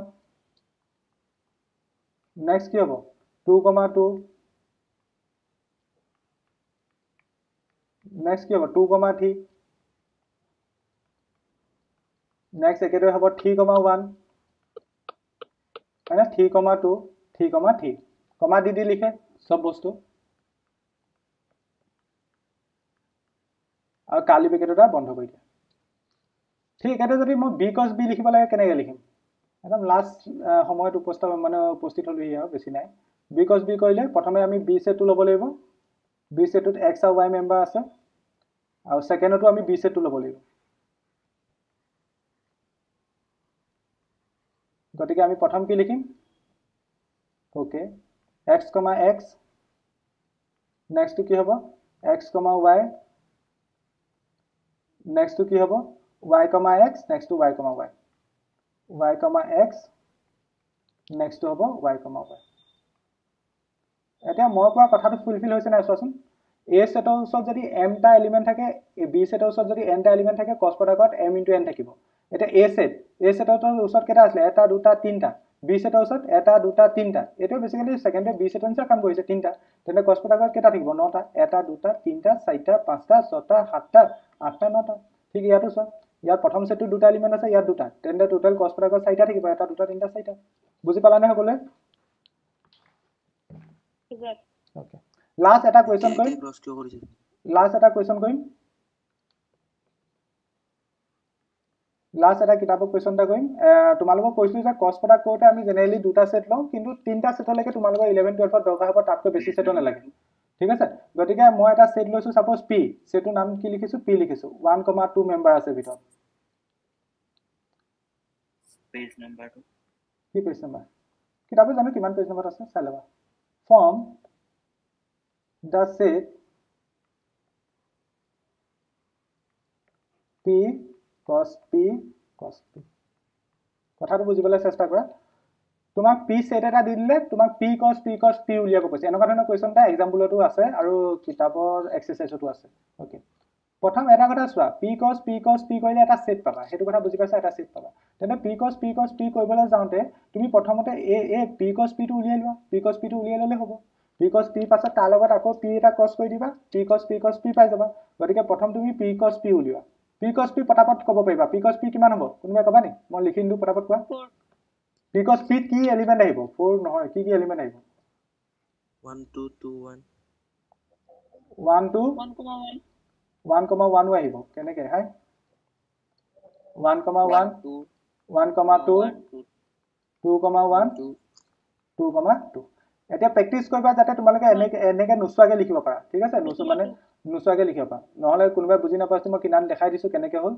नेक्स्ट কি হ'ব 2,2 नेक्स्ट কি হ'ব 2,3 नेक्स्ट एकेदरे হ'ব 3,1 है ना 3,2 3,3 कमा दी लिखे सब बस्तु और काली ब्रेकेट बंध कर ठीक एक जो मैं बी कस बी लिख लगे के लिखीम एकदम लास्ट समय मैं उपस्थित हलि और बेसि ना बी कस बी कर प्रथम बी सेट तो लब लगे बी सेट एक्स और वाई मेम्बर आसे सेकेंडो आम बी सेट तो लब लगे गति के प्रथम की लिखीम okay x comma x next तो की हम एक्स कमा वाई नेक्स्ट तो की हम वाई कमा एक्स नेक्स्ट तो y comma Y Y comma x next तो हम वाई कमा वाई एटा मोर कोवा कथाटो फुलफिल होइसे ना सोचुन ए सेटर उसर जदि एम टा एलिमेंट थाके बी सेटर उसर जदि एन टा एलिमेंट थाके cross product m into n থাকিব एटा ए सेट ऊपर क्या आसले एटा दुटा तीनटा बी सेट ऊपर एटा दुटा तीनटा ये बेसिकली सेकेंड बी सेट निश्चय काम करें तीनटा तेज कस प्रोडक्ट क्या थी नौटा एटा दुटा तीनटा चारटा पाँचटा छटा सातटा आठटा नौटा ठीक इतना सर इतना प्रथम सेट दुटा एलिमेंट आस इतना दुटा टोटल कस प्रोडक्ट चारटा थी एटा दुटा तीनटा चारटा बुझी पालाने सकते लास्ट एटा क्वेश्चन करिम लास्ट एटा किताबक क्वेश्चन टा करिम तुमालोक কৈছো যে কস প্রোডাক্ট কোতে আমি জেনারেলি দুটা সেট লও কিন্তু তিনটা সেট লকে তুমালোক 11 12 ৰ দৰকাৰ হ'ব তাতকৈ বেছি সেট নালাগে ঠিক আছে গতিকে মই এটা সেট লৈছো सपोज p সেটৰ নাম কি লিখিছো p লিখিছো 1,2 মেম্বাৰ আছে ভিতৰত পেজ নাম্বাৰ 2 কি পেজ নাম্বাৰ কিতাপত জানো কিমান পেজ নাম্বাৰ আছে চাই লবা form the set p cos p कथा तो बुझे चेष्टा करा तुमक पी सेट एटा दी दिले तुमक पी cos p उलियाब कैसे एनका धरण क्वेश्चन टा एग्जाम्पलो आसे और किताबर एक्सरसाइजो आसे ओके प्रथम एटा कथा चुआ p cos p कइले एटा सेट पाबा हेतु कथा बुझि पाइसा एटा सेट पाबा तने p cos p कइबला जाउते तुमी प्रथमते ए p cos p तो उलियाइ लवा p cos p तो उलियाइ लले हबो p cos p पासा ता लगत आको p एटा cos कइ दिबा p cos p पाइ जाबा गटिके प्रथम तुमी p cos p उलियावा p cos p फटाफट कब पाइबा p cos p किमान हबो कोनबा कबा नि म लिखिन दु फटाफट कोआ p cos p की एलिमेंट आइबो 4 নহয় की एलिमेंट आइबो 1,1 आइबो केने के हाय 1,1 1,2 2,1 2,2 एटा प्रैक्टिस करबा जाते तुमालके एनेके नुसुवाके लिखिबा पारा ठीक आसे नुसु माने नुसुवाके लिखिबा पारा নহলে কোনবা বুঝি না পাছতে মই কিনান দেখাই দিছো কেনেকে হল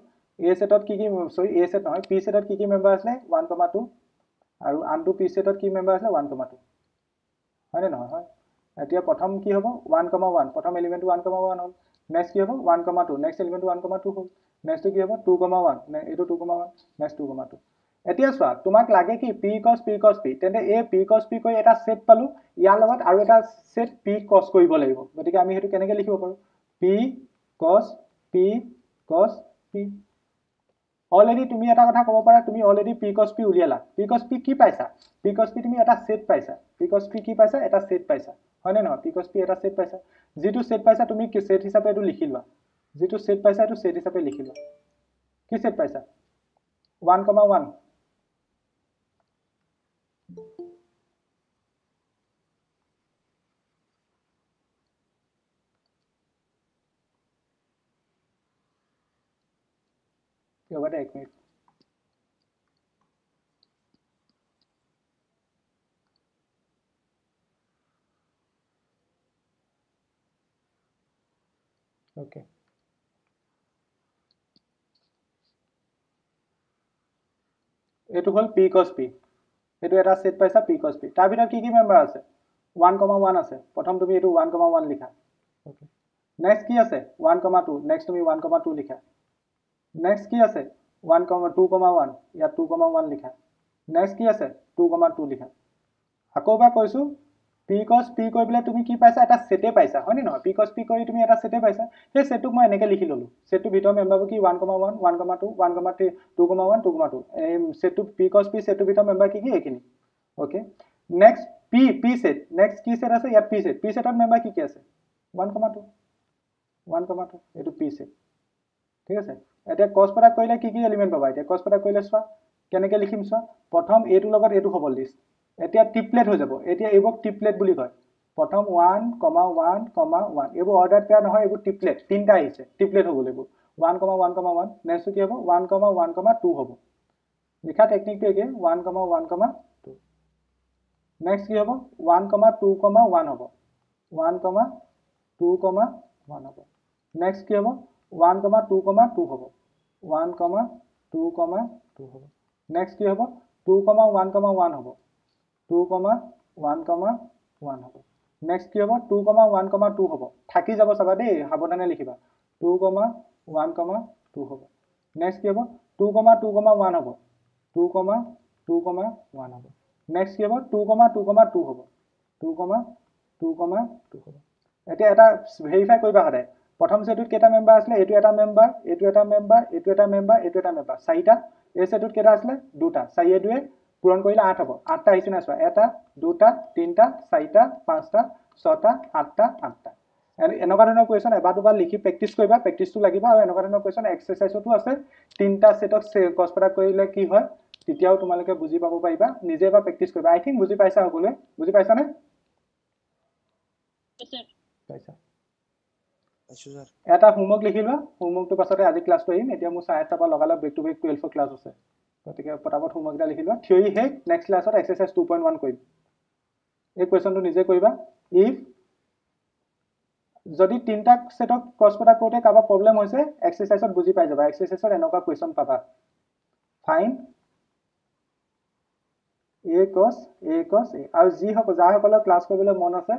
এ সেটত কি সরি এ সেট নহয় পি সেটত কি মেম্বার আছে 1,2 আৰু আনটো পি সেটত কি মেম্বাৰ আছে 1,2 হয়নে নহয় হয় এতিয়া প্ৰথম কি হ'ব 1,1 প্ৰথম এলিমেন্ট 1,1 হল নেক্সট কি হ'ব 1,2 নেক্সট এলিমেন্ট 1,2 হল নেক্সট কি হ'ব 2,1 এটো 2,1 নেক্সট 2,2 एतिया सुआ तुमक लागे कि p cos p तेंते ए p cos p কৈ এটা সেট পালো ইয়াৰ লগত আৰু এটা সেট p cos কৰিব লাগিব গতিকে আমি হেতু কেনেকৈ লিখিব পাৰো p cos p অলৰেডি তুমি এটা কথা ক'ব পাৰা তুমি অলৰেডি p cos p উলিয়ালা p cos p কি পাইছা p cos p তুমি এটা সেট পাইছা p cos p কি পাইছা এটা সেট পাইছা হয়নে নহয় p cos p এটা সেট পাইছা যেটো সেট পাইছা তুমি কি সেট হিচাপে এটো লিখিলা যেটো সেট পাইছা এটো সেট হিচাপে লিখিলা কি সেট পাইছা 1,1 एक मिनट ओके एटू हल p cos p एटू एटा सेट पाइसा p cos p तार भीतर की मेम्बर आसे 1,1 आसे प्रथम तुमी एटू 1,1 लिखा ओके नेक्स्ट की आसे 1,2 नेक्स्ट तुमी 1,2 लिखा नेक्स्ट की आसे 1, 2, 1 या 2, 1 लिखा। नेक्स्ट की आसे 2, 2 लिखा। अकोबा कोइसु पी कॉस पी कोइ बिला तुमी की पाइसा एटा सेटे पाइसा होनी न पी कॉस पी कोइ तुमी एटा सेटे पाइसा हे सेटुक म एनेके लिखि ललु सेटु भितर में हमबा की 1, 1 1, 2 1, 3 2, 1 2, 2 ए सेटु पी कॉस पी सेटु भितर में हमबा की एकिनि okay. Next P P set next की सेट आसे या पी सेट में हमबा की आसे 1, 2 एटु पी सेट ठीक আছে। एटा cos product কইলে কি কি এলিমেন্ট পাবা এটা cos product কইলে সা কেনেকে লিখিম সা প্রথম এ টু লগত এ টু হবল লিস্ট এটা টিপলেট হৈ যাব এটা এবক টিপলেট বুলি কয় প্রথম 1, 1, 1 এবো অর্ডার পেয়ার নহয় এবো টিপলেট তিনটা আইছে টিপলেট হবল এবো 1, 1, 1 নেক্সট কি হবো 1, 1, 2 হবো লিখা টেকনিক তে গে 1, 1, 2 নেক্সট কি হবো 1, 2, 1 হবো 1, 2, 1 হবো নেক্সট কি হবো 1, 2, 2 होगा 1, 2, 2 होगा। नेक्स्ट क्या होगा 2, 1, 1 होगा 2, 1, 1 होगा। नेक्स्ट क्या होगा 2, 1, 2 होगा थाकी जब सब दे हाबोने लिखिबा 2, 1, 2 होगा। नेक्स्ट क्या होगा 2, 2, 1 होगा 2, 2, 1 होगा। नेक्स्ट क्या होगा 2, 2, 2 होगा 2, 2, 2 होगा। एटा एटा वेरिफाई কইবা হরে प्रथम सेटुत केटा मेंबर आसले एटु एटा मेंबर एटु एटा मेंबर एटु एटा मेंबर एटु एटा मेंबर साइटा ए सेटुत केटा आसले दुटा साइए दुए पूरण करिले 8 हबो 8टा आइसे ना सवा 1, 2, 3, 4, 5, 6, 7, 8 एन एनका धৰণৰ क्वेश्चन এবাৰ দুবাৰ লিখি প্ৰেক্টিছ কৰিবা প্ৰেক্টিছটো লাগিব আৰু এনকা ধৰণৰ क्वेश्चन এক্সাৰচাইজটো আছে তিনটা সেটক কস্পৰা কৰিলে কি হয় তেতিয়াও তোমালোকে বুজি পাব পাৰিবা নিজে এবাৰ প্ৰেক্টিছ কৰিবা। আই থিং বুজি পাইছা হবলে বুজি পাইছা নে স্যাৰ পাইছা এটা হোমৱৰ্ক লিখিবা হোমৱৰ্কটো পাছতে আজি ক্লাছটো আহিম এতিয়া মই 4:30 পা লগালা বেক টু বেক 12 ক্লাছ আছে গতিকে পটাপট হোমৱৰ্কটা লিখিবা থিয়ৰি হে নেক্সট ক্লাছত এক্সাৰচাইজ 2.1 কৰিম। এই কোৱেশ্চনটো নিজে কৰিবা ইফ যদি তিনটা সেটক ক্ৰছ কৰা কোটে কাবা প্ৰবলেম হৈছে এক্সাৰচাইজত বুজি পাই যাবা এক্সাৰচাইজৰ এনেকুৱা কোৱেশ্চন পাবা ফাইন্ড a cos a আৰু যি হক যাহকলৰ ক্লাছ কৰিবলৈ মন আছে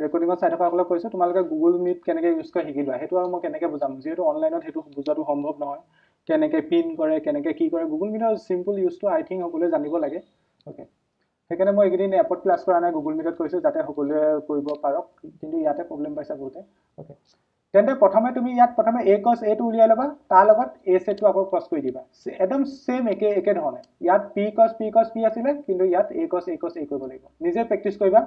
रेकॉर्डिंग साइड फाकला কৈছো তোমালকে গুগল মিট কেনেকে ইউজ কৰি হিকিলো হেতু আৰু মই কেনেকে বুজাম যেটো অনলাইনত হেতু বুজাটো সম্ভৱ নহয় কেনেকে পিন কৰে কেনেকে কি কৰে গুগল মিটৰ সিম্পল ইউজটো আই থিং হবলে জানিব লাগে ওকে। সেইকাৰণে মই এদিন এপট ক্লাছ কৰা নাই গুগল মিটত কৈছো যাতে সকলোৱে কৰিব পাৰক কিন্তু ইয়াতে প্ৰবলেম পাইছা বহুত ওকে। তেন্তে প্ৰথমে তুমি ইয়াত প্ৰথমে a cos a টো উলিয়াই লবা তাৰ লগত a সেটটো আকৌ ক্ৰছ কৰি দিবা একদম সেম একে একে ধৰণে ইয়াত p cos p আছিলে কিন্তু ইয়াত a cos a কৰিব লাগিব নিজে প্ৰেক্টিছ কৰিবা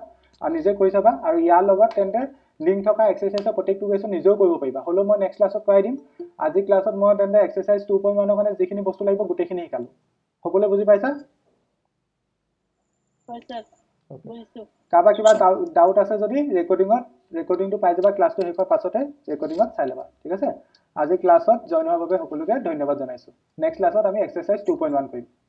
আৰু নিজে কৰি চাবা আৰু ইয়াৰ লগত তেন্তে লিংক থকা এক্সাৰচাইজৰ প্ৰত্যেকটো কোৱেশ্চন নিজেও কৰিব পাৰিবা হলো মই নেক্সট ক্লাছত কৰাই দিম। আজি ক্লাছত মই তেন্তে এক্সাৰচাইজ 2.1 ৰ কাৰণে যিখিনি বস্তু লাগিব গোটেইখিনি শিকালো সকলোৱে বুজি পাইছা পাইছা বুজিছো কাবা কিবা ডাউট আছে যদি ৰেকৰ্ডিংত ৰেকৰ্ডিংটো পাই যাবা ক্লাছটো শেষৰ পাছতে ৰেকৰ্ডিংত চাই ল'বা ঠিক আছে। আজি ক্লাছত জয়েন হোৱাৰ বাবে সকলোকে ধন্যবাদ জনাইছো। নেক্সট ক্লাছত আমি এক্সাৰচাইজ 2.1 কৰিম।